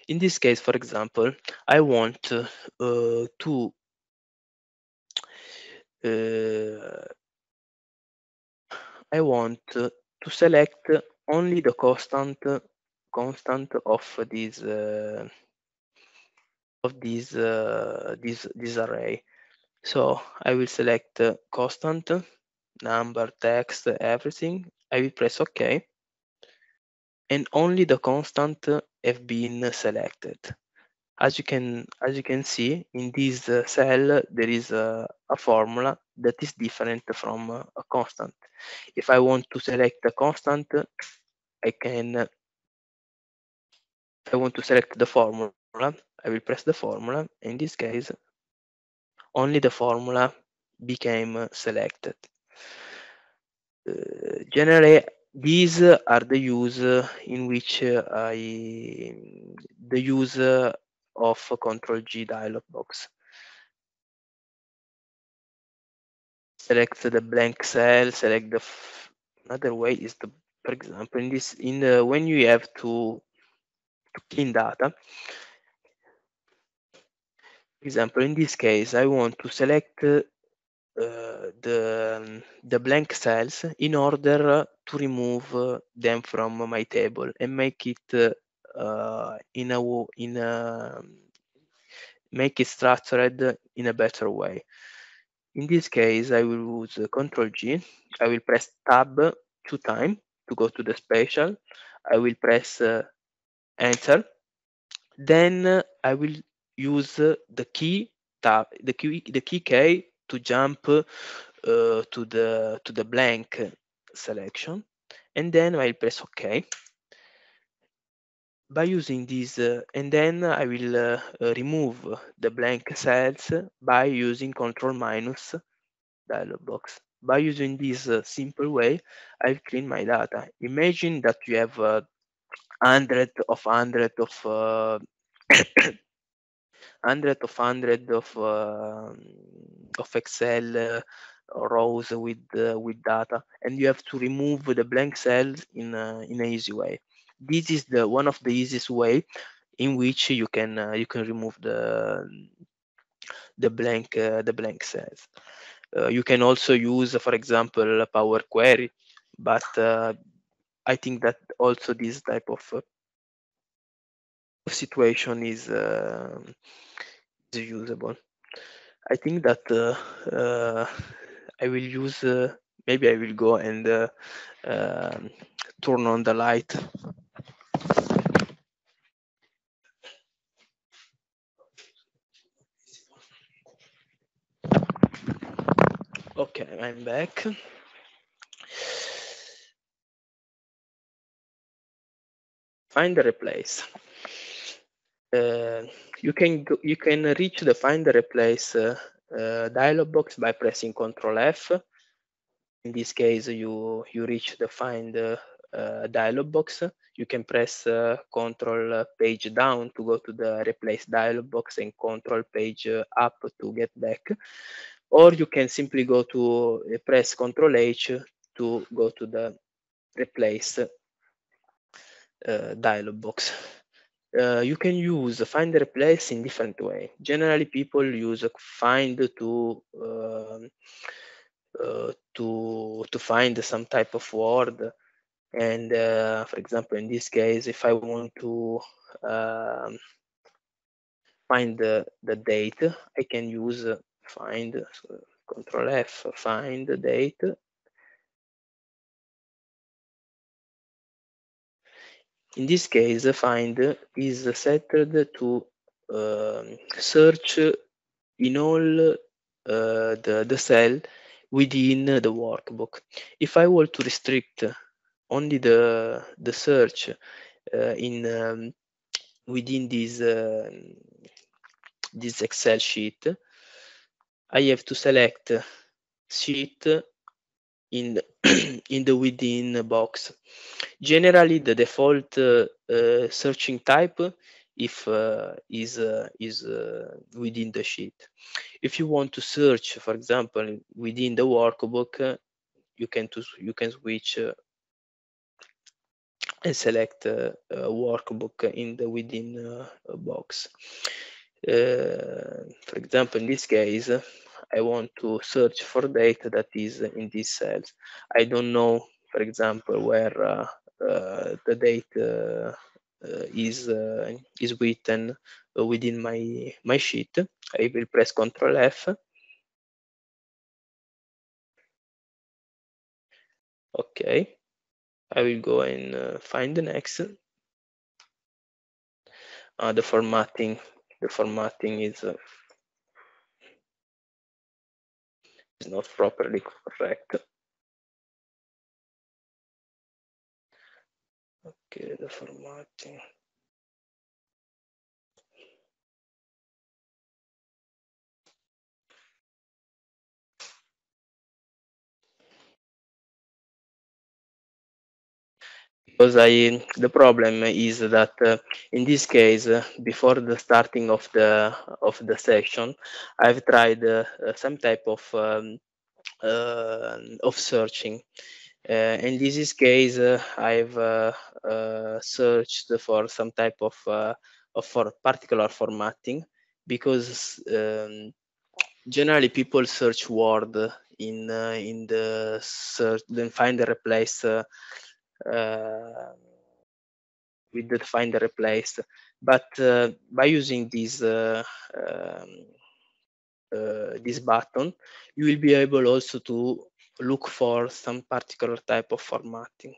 In this case, for example, I want uh, to uh, I want to select only the constant constant of this uh, of this uh, this this array. So I will select constant, number, text, everything. I will press OK, and only the constant have been selected. As you can as you can see in this uh, cell, there is a, a formula that is different from uh, a constant. If I want to select a constant, I can. Uh, if I want to select the formula, I will press the formula. In this case, only the formula became uh, selected. Uh, generally. These are the use in which I the use of Control G dialog box. Select the blank cell. Select the another way is the for example in this in the, when you have to, to clean data. For example, in this case, I want to select. Uh, Uh, the the blank cells in order to remove uh, them from my table and make it uh, in a in a make it structured in a better way. In this case, I will use Control G. I will press Tab two times to go to the special. I will press uh, Enter. Then I will use the key tab the key the key key. to jump uh, to the to the blank selection, and then I'll press OK. By using this, uh, and then I will uh, remove the blank cells by using Control minus dialog box. By using this uh, simple way, I'll clean my data. Imagine that you have uh, hundred of hundred of uh, hundred of hundred of uh, of Excel uh, rows with uh, with data, and you have to remove the blank cells in uh, in an easy way. This is the one of the easiest way in which you can uh, you can remove the the blank uh, the blank cells. Uh, you can also use, for example, a Power Query, but uh, I think that also this type of uh, situation is uh, is usable. I think that uh, uh, I will use. Uh, maybe I will go and uh, uh, turn on the light. Okay, I'm back. Find the replace. Uh, you can go, you can reach the find the replace uh, uh, dialog box by pressing control F. In this case, you you reach the find uh, uh, dialog box. You can press uh, control page down to go to the replace dialog box and control page up to get back. Or you can simply go to uh, press control H to go to the replace uh, dialog box. Uh, you can use find replace in different way. Generally, people use find to uh, uh, to to find some type of word. And uh, for example, in this case, if I want to uh, find the, the date, I can use Uh, find so control F, find the date. In this case, find is set to uh, search in all uh, the, the cell within the workbook. If I were to restrict only the, the search uh, in um, within this, uh, this Excel sheet, I have to select sheet in in the within box. Generally, the default uh, uh, searching type if uh, is uh, is uh, within the sheet. If you want to search, for example, within the workbook, uh, you can to, you can switch uh, and select uh, uh, workbook in the within uh, box. Uh, for example, in this case, I want to search for data that is in these cells. I don't know, for example, where uh, uh, the data uh, is uh, is written within my my sheet. I will press control F. Okay, I will go and uh, find the next. Uh, the formatting. The formatting is, uh, is not properly correct. Okay, the formatting. Because I, the problem is that uh, in this case, uh, before the starting of the of the section, I've tried uh, some type of um, uh, of searching. Uh, in this case, uh, I've uh, uh, searched for some type of uh, of for particular formatting, because um, generally people search word in uh, in the search, then find and replace. Uh, Uh, with the find and replace, but uh, by using this uh, um, uh, this button, you will be able also to look for some particular type of formatting.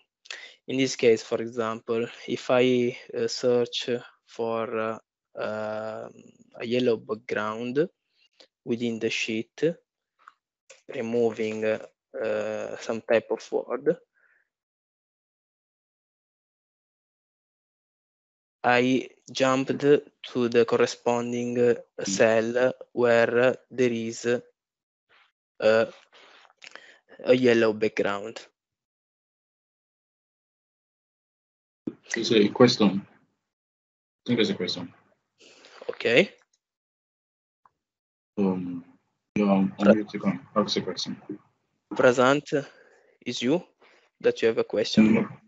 In this case, for example, if I uh, search for uh, uh, a yellow background within the sheet, removing uh, uh, some type of word, I jumped to the corresponding uh, cell where there is a a yellow background. Sì, sì, questo. Questo è questo. Ok. Um, io ho qualche question. Present is you that you have a question? No,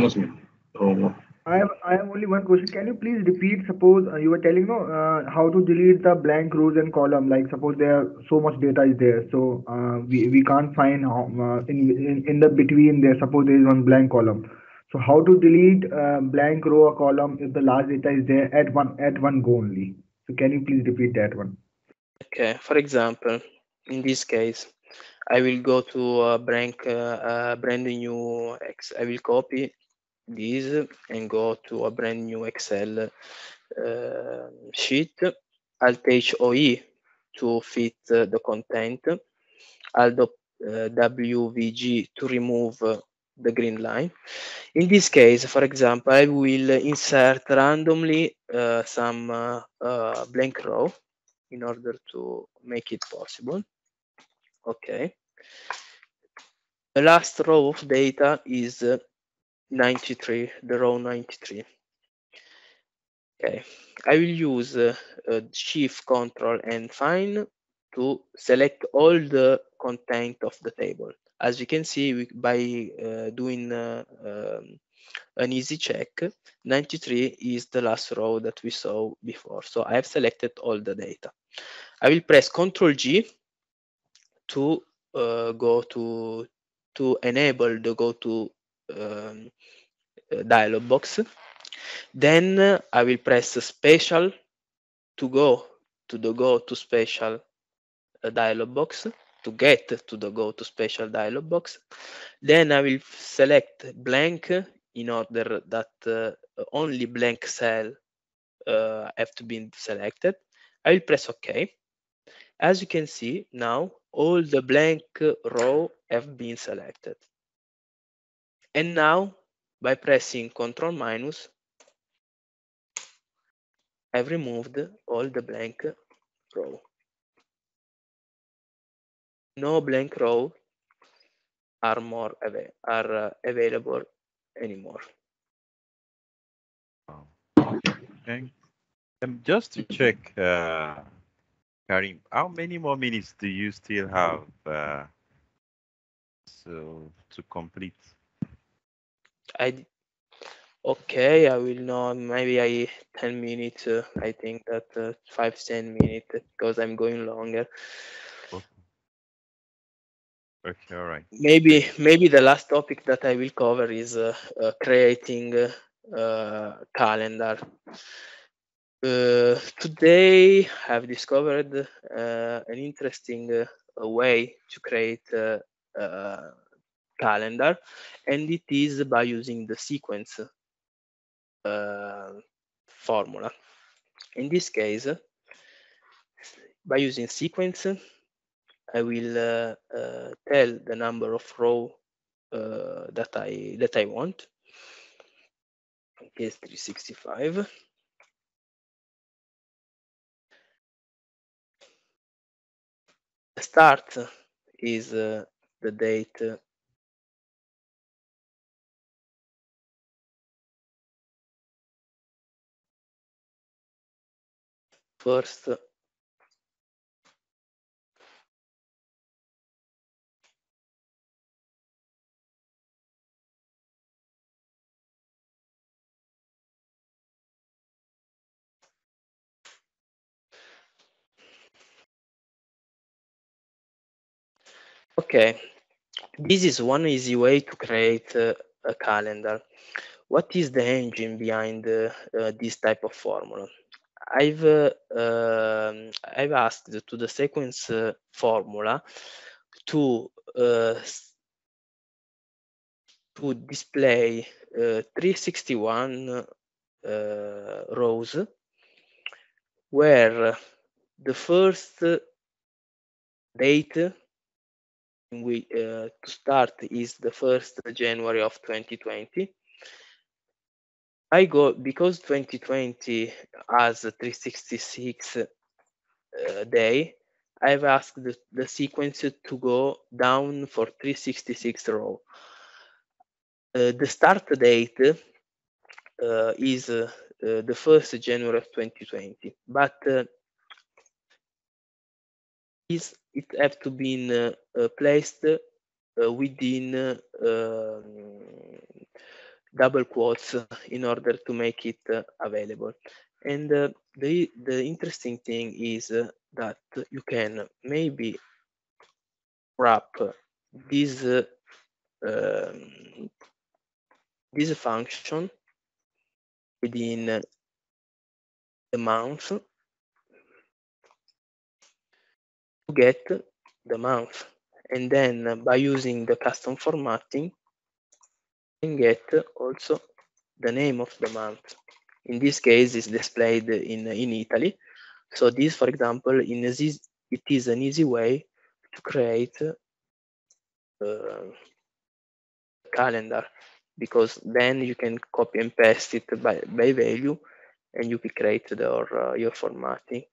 no, it's me. Oh. I have, I have only one question. Can you please repeat? Suppose uh, you were telling no, uh, how to delete the blank rows and column. Like suppose there are so much data is there, so uh, we we can't find how, uh, in, in in the between there. Suppose there is one blank column. So how to delete uh, blank row or column if the large data is there at one at one go only. So can you please repeat that one? Okay. For example, in this case, I will go to a blank, uh, a brand new X. I will copy this and go to a brand new Excel uh, sheet. I'll take O E to fit uh, the content. I'll do uh, W V G to remove uh, the green line. In this case, for example, I will insert randomly uh, some uh, uh, blank row in order to make it possible. Okay. The last row of data is uh, ninety-three, the row ninety-three. Okay, I will use uh, uh, Shift, Control, and Find to select all the content of the table. As you can see, we, by uh, doing uh, um, an easy check, ninety-three is the last row that we saw before. So I have selected all the data. I will press Ctrl G to uh, go to to enable the go to um, dialog box. Then uh, I will press Special to go to the go to special uh, dialog box. To get to the go to special dialog box, then I will select blank in order that uh, only blank cell uh, have to be selected. I will press OK. As you can see now, all the blank row have been selected. And now, by pressing Ctrl minus, I've removed all the blank row. No blank row are more av are uh, available anymore. Okay. Um, just to check, uh, Karim, how many more minutes do you still have uh, so to complete? I okay. I will know. Maybe I ten minutes. Uh, I think that uh, five ten minutes because I'm going longer. Okay, all right. Maybe maybe the last topic that I will cover is uh, uh, creating a uh, calendar. Uh, today I've discovered uh, an interesting uh, way to create a, a calendar, and it is by using the sequence uh, formula. In this case, by using sequence, I will uh, uh, tell the number of row uh, that I that I want. In case three sixty-five. The start is uh, the date. First. Okay, this is one easy way to create uh, a calendar. What is the engine behind uh, uh, this type of formula? I've uh, um, I've asked to the sequence uh, formula to uh, to display uh, three sixty-one uh, rows, where the first date we uh, to start is the first January of twenty twenty. I go because twenty twenty has three sixty-six uh, day. I've asked the, the sequence to go down for three sixty-six row. Uh, the start date uh, is uh, uh, the first of January of twenty twenty, but uh, is it have to be uh, uh, placed uh, within uh, uh, double quotes in order to make it uh, available. And uh, the, the interesting thing is uh, that you can maybe wrap this uh, um, this function within uh, the month to get the month, and then uh, by using the custom formatting, you can get also the name of the month. In this case, is displayed in in Italy. So this, for example, in this, it is an easy way to create a calendar, because then you can copy and paste it by, by value, and you can create your, uh, your formatting,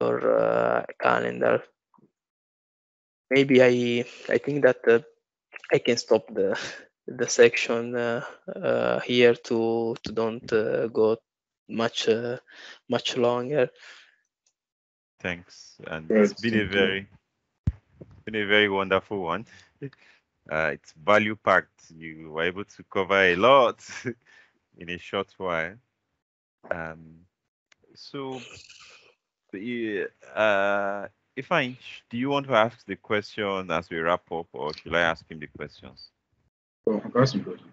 your uh, calendar. Maybe I I think that uh, I can stop the the section uh, uh, here to to don't uh, go much uh, much longer. Thanks, and Thanks. It's been a very been a very wonderful one. Uh, it's value packed. You were able to cover a lot in a short while. Um, so, uh, Ifeanyi, do you want to ask the question as we wrap up, or should I ask him the questions? Oh, I got some questions.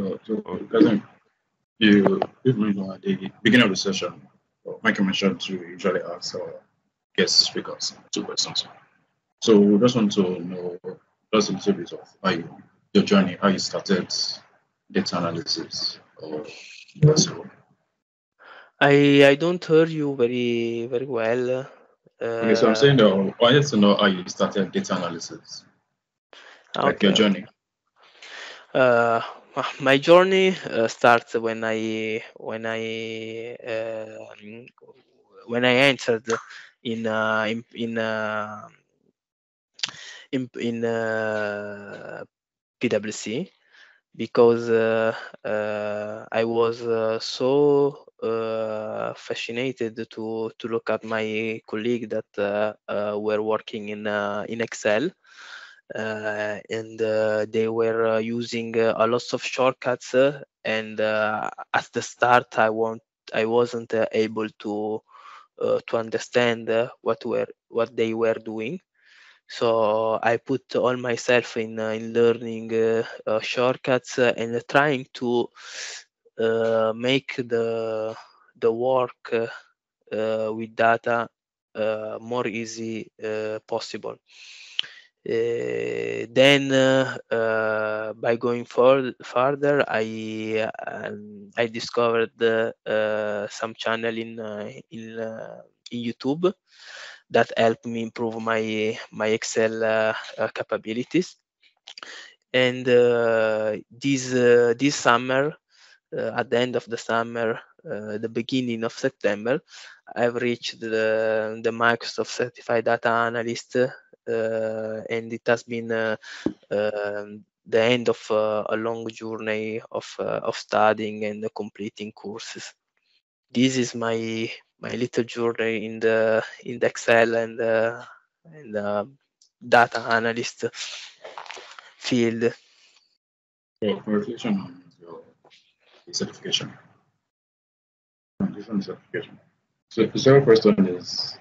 So, so okay. You at the beginning of the session, Michael mentioned to usually ask our guest speakers two questions. So we just want to know just a little bit of how you, your journey, how you started data analysis, or so. I I don't hear you very very well. Uh, okay, so I'm saying that I wanted to know how you started data analysis, okay. Like your journey. Uh, My journey uh, starts when I when I uh, when I entered in uh, in in uh, in, in uh, PwC, because uh, uh, I was uh, so uh, fascinated to to look at my colleagues that uh, uh, were working in uh, in Excel. Uh, and uh, they were uh, using uh, a lot of shortcuts, uh, and uh, at the start, I want I wasn't uh, able to uh, to understand uh, what were what they were doing. So I put all myself in uh, in learning uh, uh, shortcuts uh, and trying to uh, make the the work uh, uh, with data uh, more easy uh, possible. Uh, then, uh, uh, by going for, further, I um, I discovered uh, uh, some channel in uh, in, uh, in YouTube that helped me improve my my Excel uh, uh, capabilities. And uh, this uh, this summer, uh, at the end of the summer, uh, the beginning of September, I've reached the the Microsoft Certified Data Analyst. Uh, and it has been uh, uh, the end of uh, a long journey of uh, of studying and completing courses. This is my my little journey in the in the Excel and uh, and uh, data analyst field. Yeah, congratulations on your certification. Different certification. So the second question is,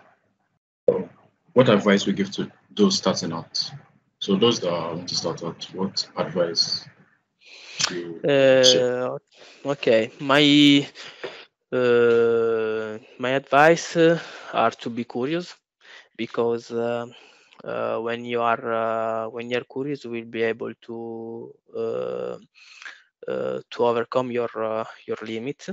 oh, what advice we give to those starting out? So those that want to start out, what advice? Uh, okay, my uh, my advice uh, are to be curious, because uh, uh, when you are uh, when you are curious, you will be able to uh, uh, to overcome your uh, your limit.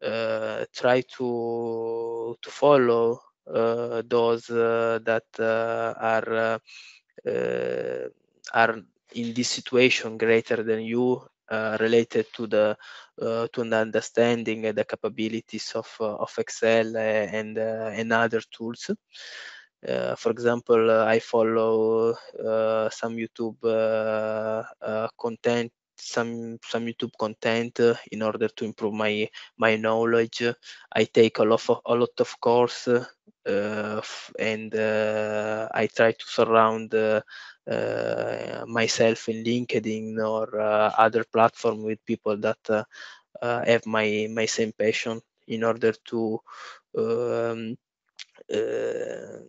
Uh, try to to follow. Uh, those uh, that uh, are uh, uh, are in this situation greater than you, uh, related to the uh, to an understanding and the capabilities of uh, of Excel and uh, and other tools, Uh, for example, uh, I follow uh, some YouTube uh, uh, content, some some YouTube content uh, in order to improve my my knowledge. I take a lot of a lot of course, uh, and uh, I try to surround uh, uh, myself in LinkedIn or uh, other platform with people that uh, uh, have my my same passion in order to um, uh,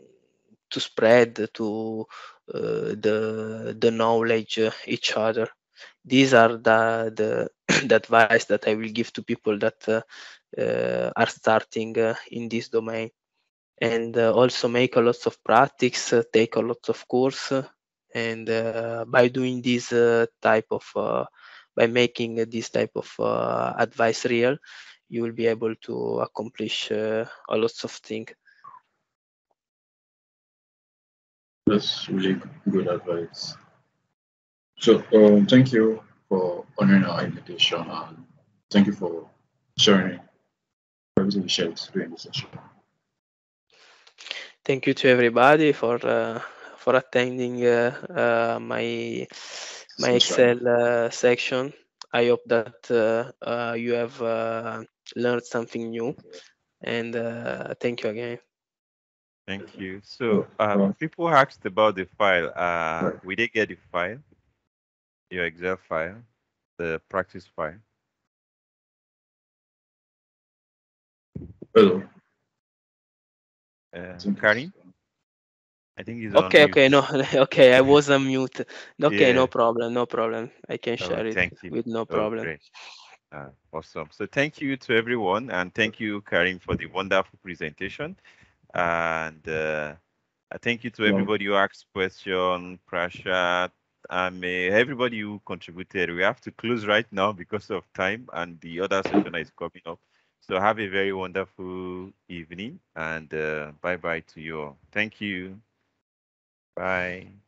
to spread to uh, the the knowledge uh, each other. These are the, the the advice that I will give to people that uh, uh, are starting uh, in this domain. And uh, also make a lot of practice, uh, take a lot of course, uh, and uh, by doing this uh, type of uh, by making uh, this type of uh, advice real, you will be able to accomplish uh, a lot of things. That's really good advice. So um, thank you for honoring our invitation, and thank you for sharing everything you shared today in this session. Thank you to everybody for uh, for attending uh, uh, my my Excel uh, section. I hope that uh, uh, you have uh, learned something new, and uh, thank you again. Thank you. So um, people asked about the file. Uh, we did get the file. Your Excel file, the practice file. Hello. Uh, Karim? I think he's okay. On okay, mute. no, okay. I was on mute. Okay, yeah. no problem, no problem. I can share oh, it you. with no problem. Oh, uh, awesome. So thank you to everyone, and thank you, Karim, for the wonderful presentation. And uh, thank you to everybody who asked questions, Prasha. Um, everybody who contributed. We have to close right now because of time, and the other session is coming up. So have a very wonderful evening, and uh, bye bye to you all. Thank you. Bye.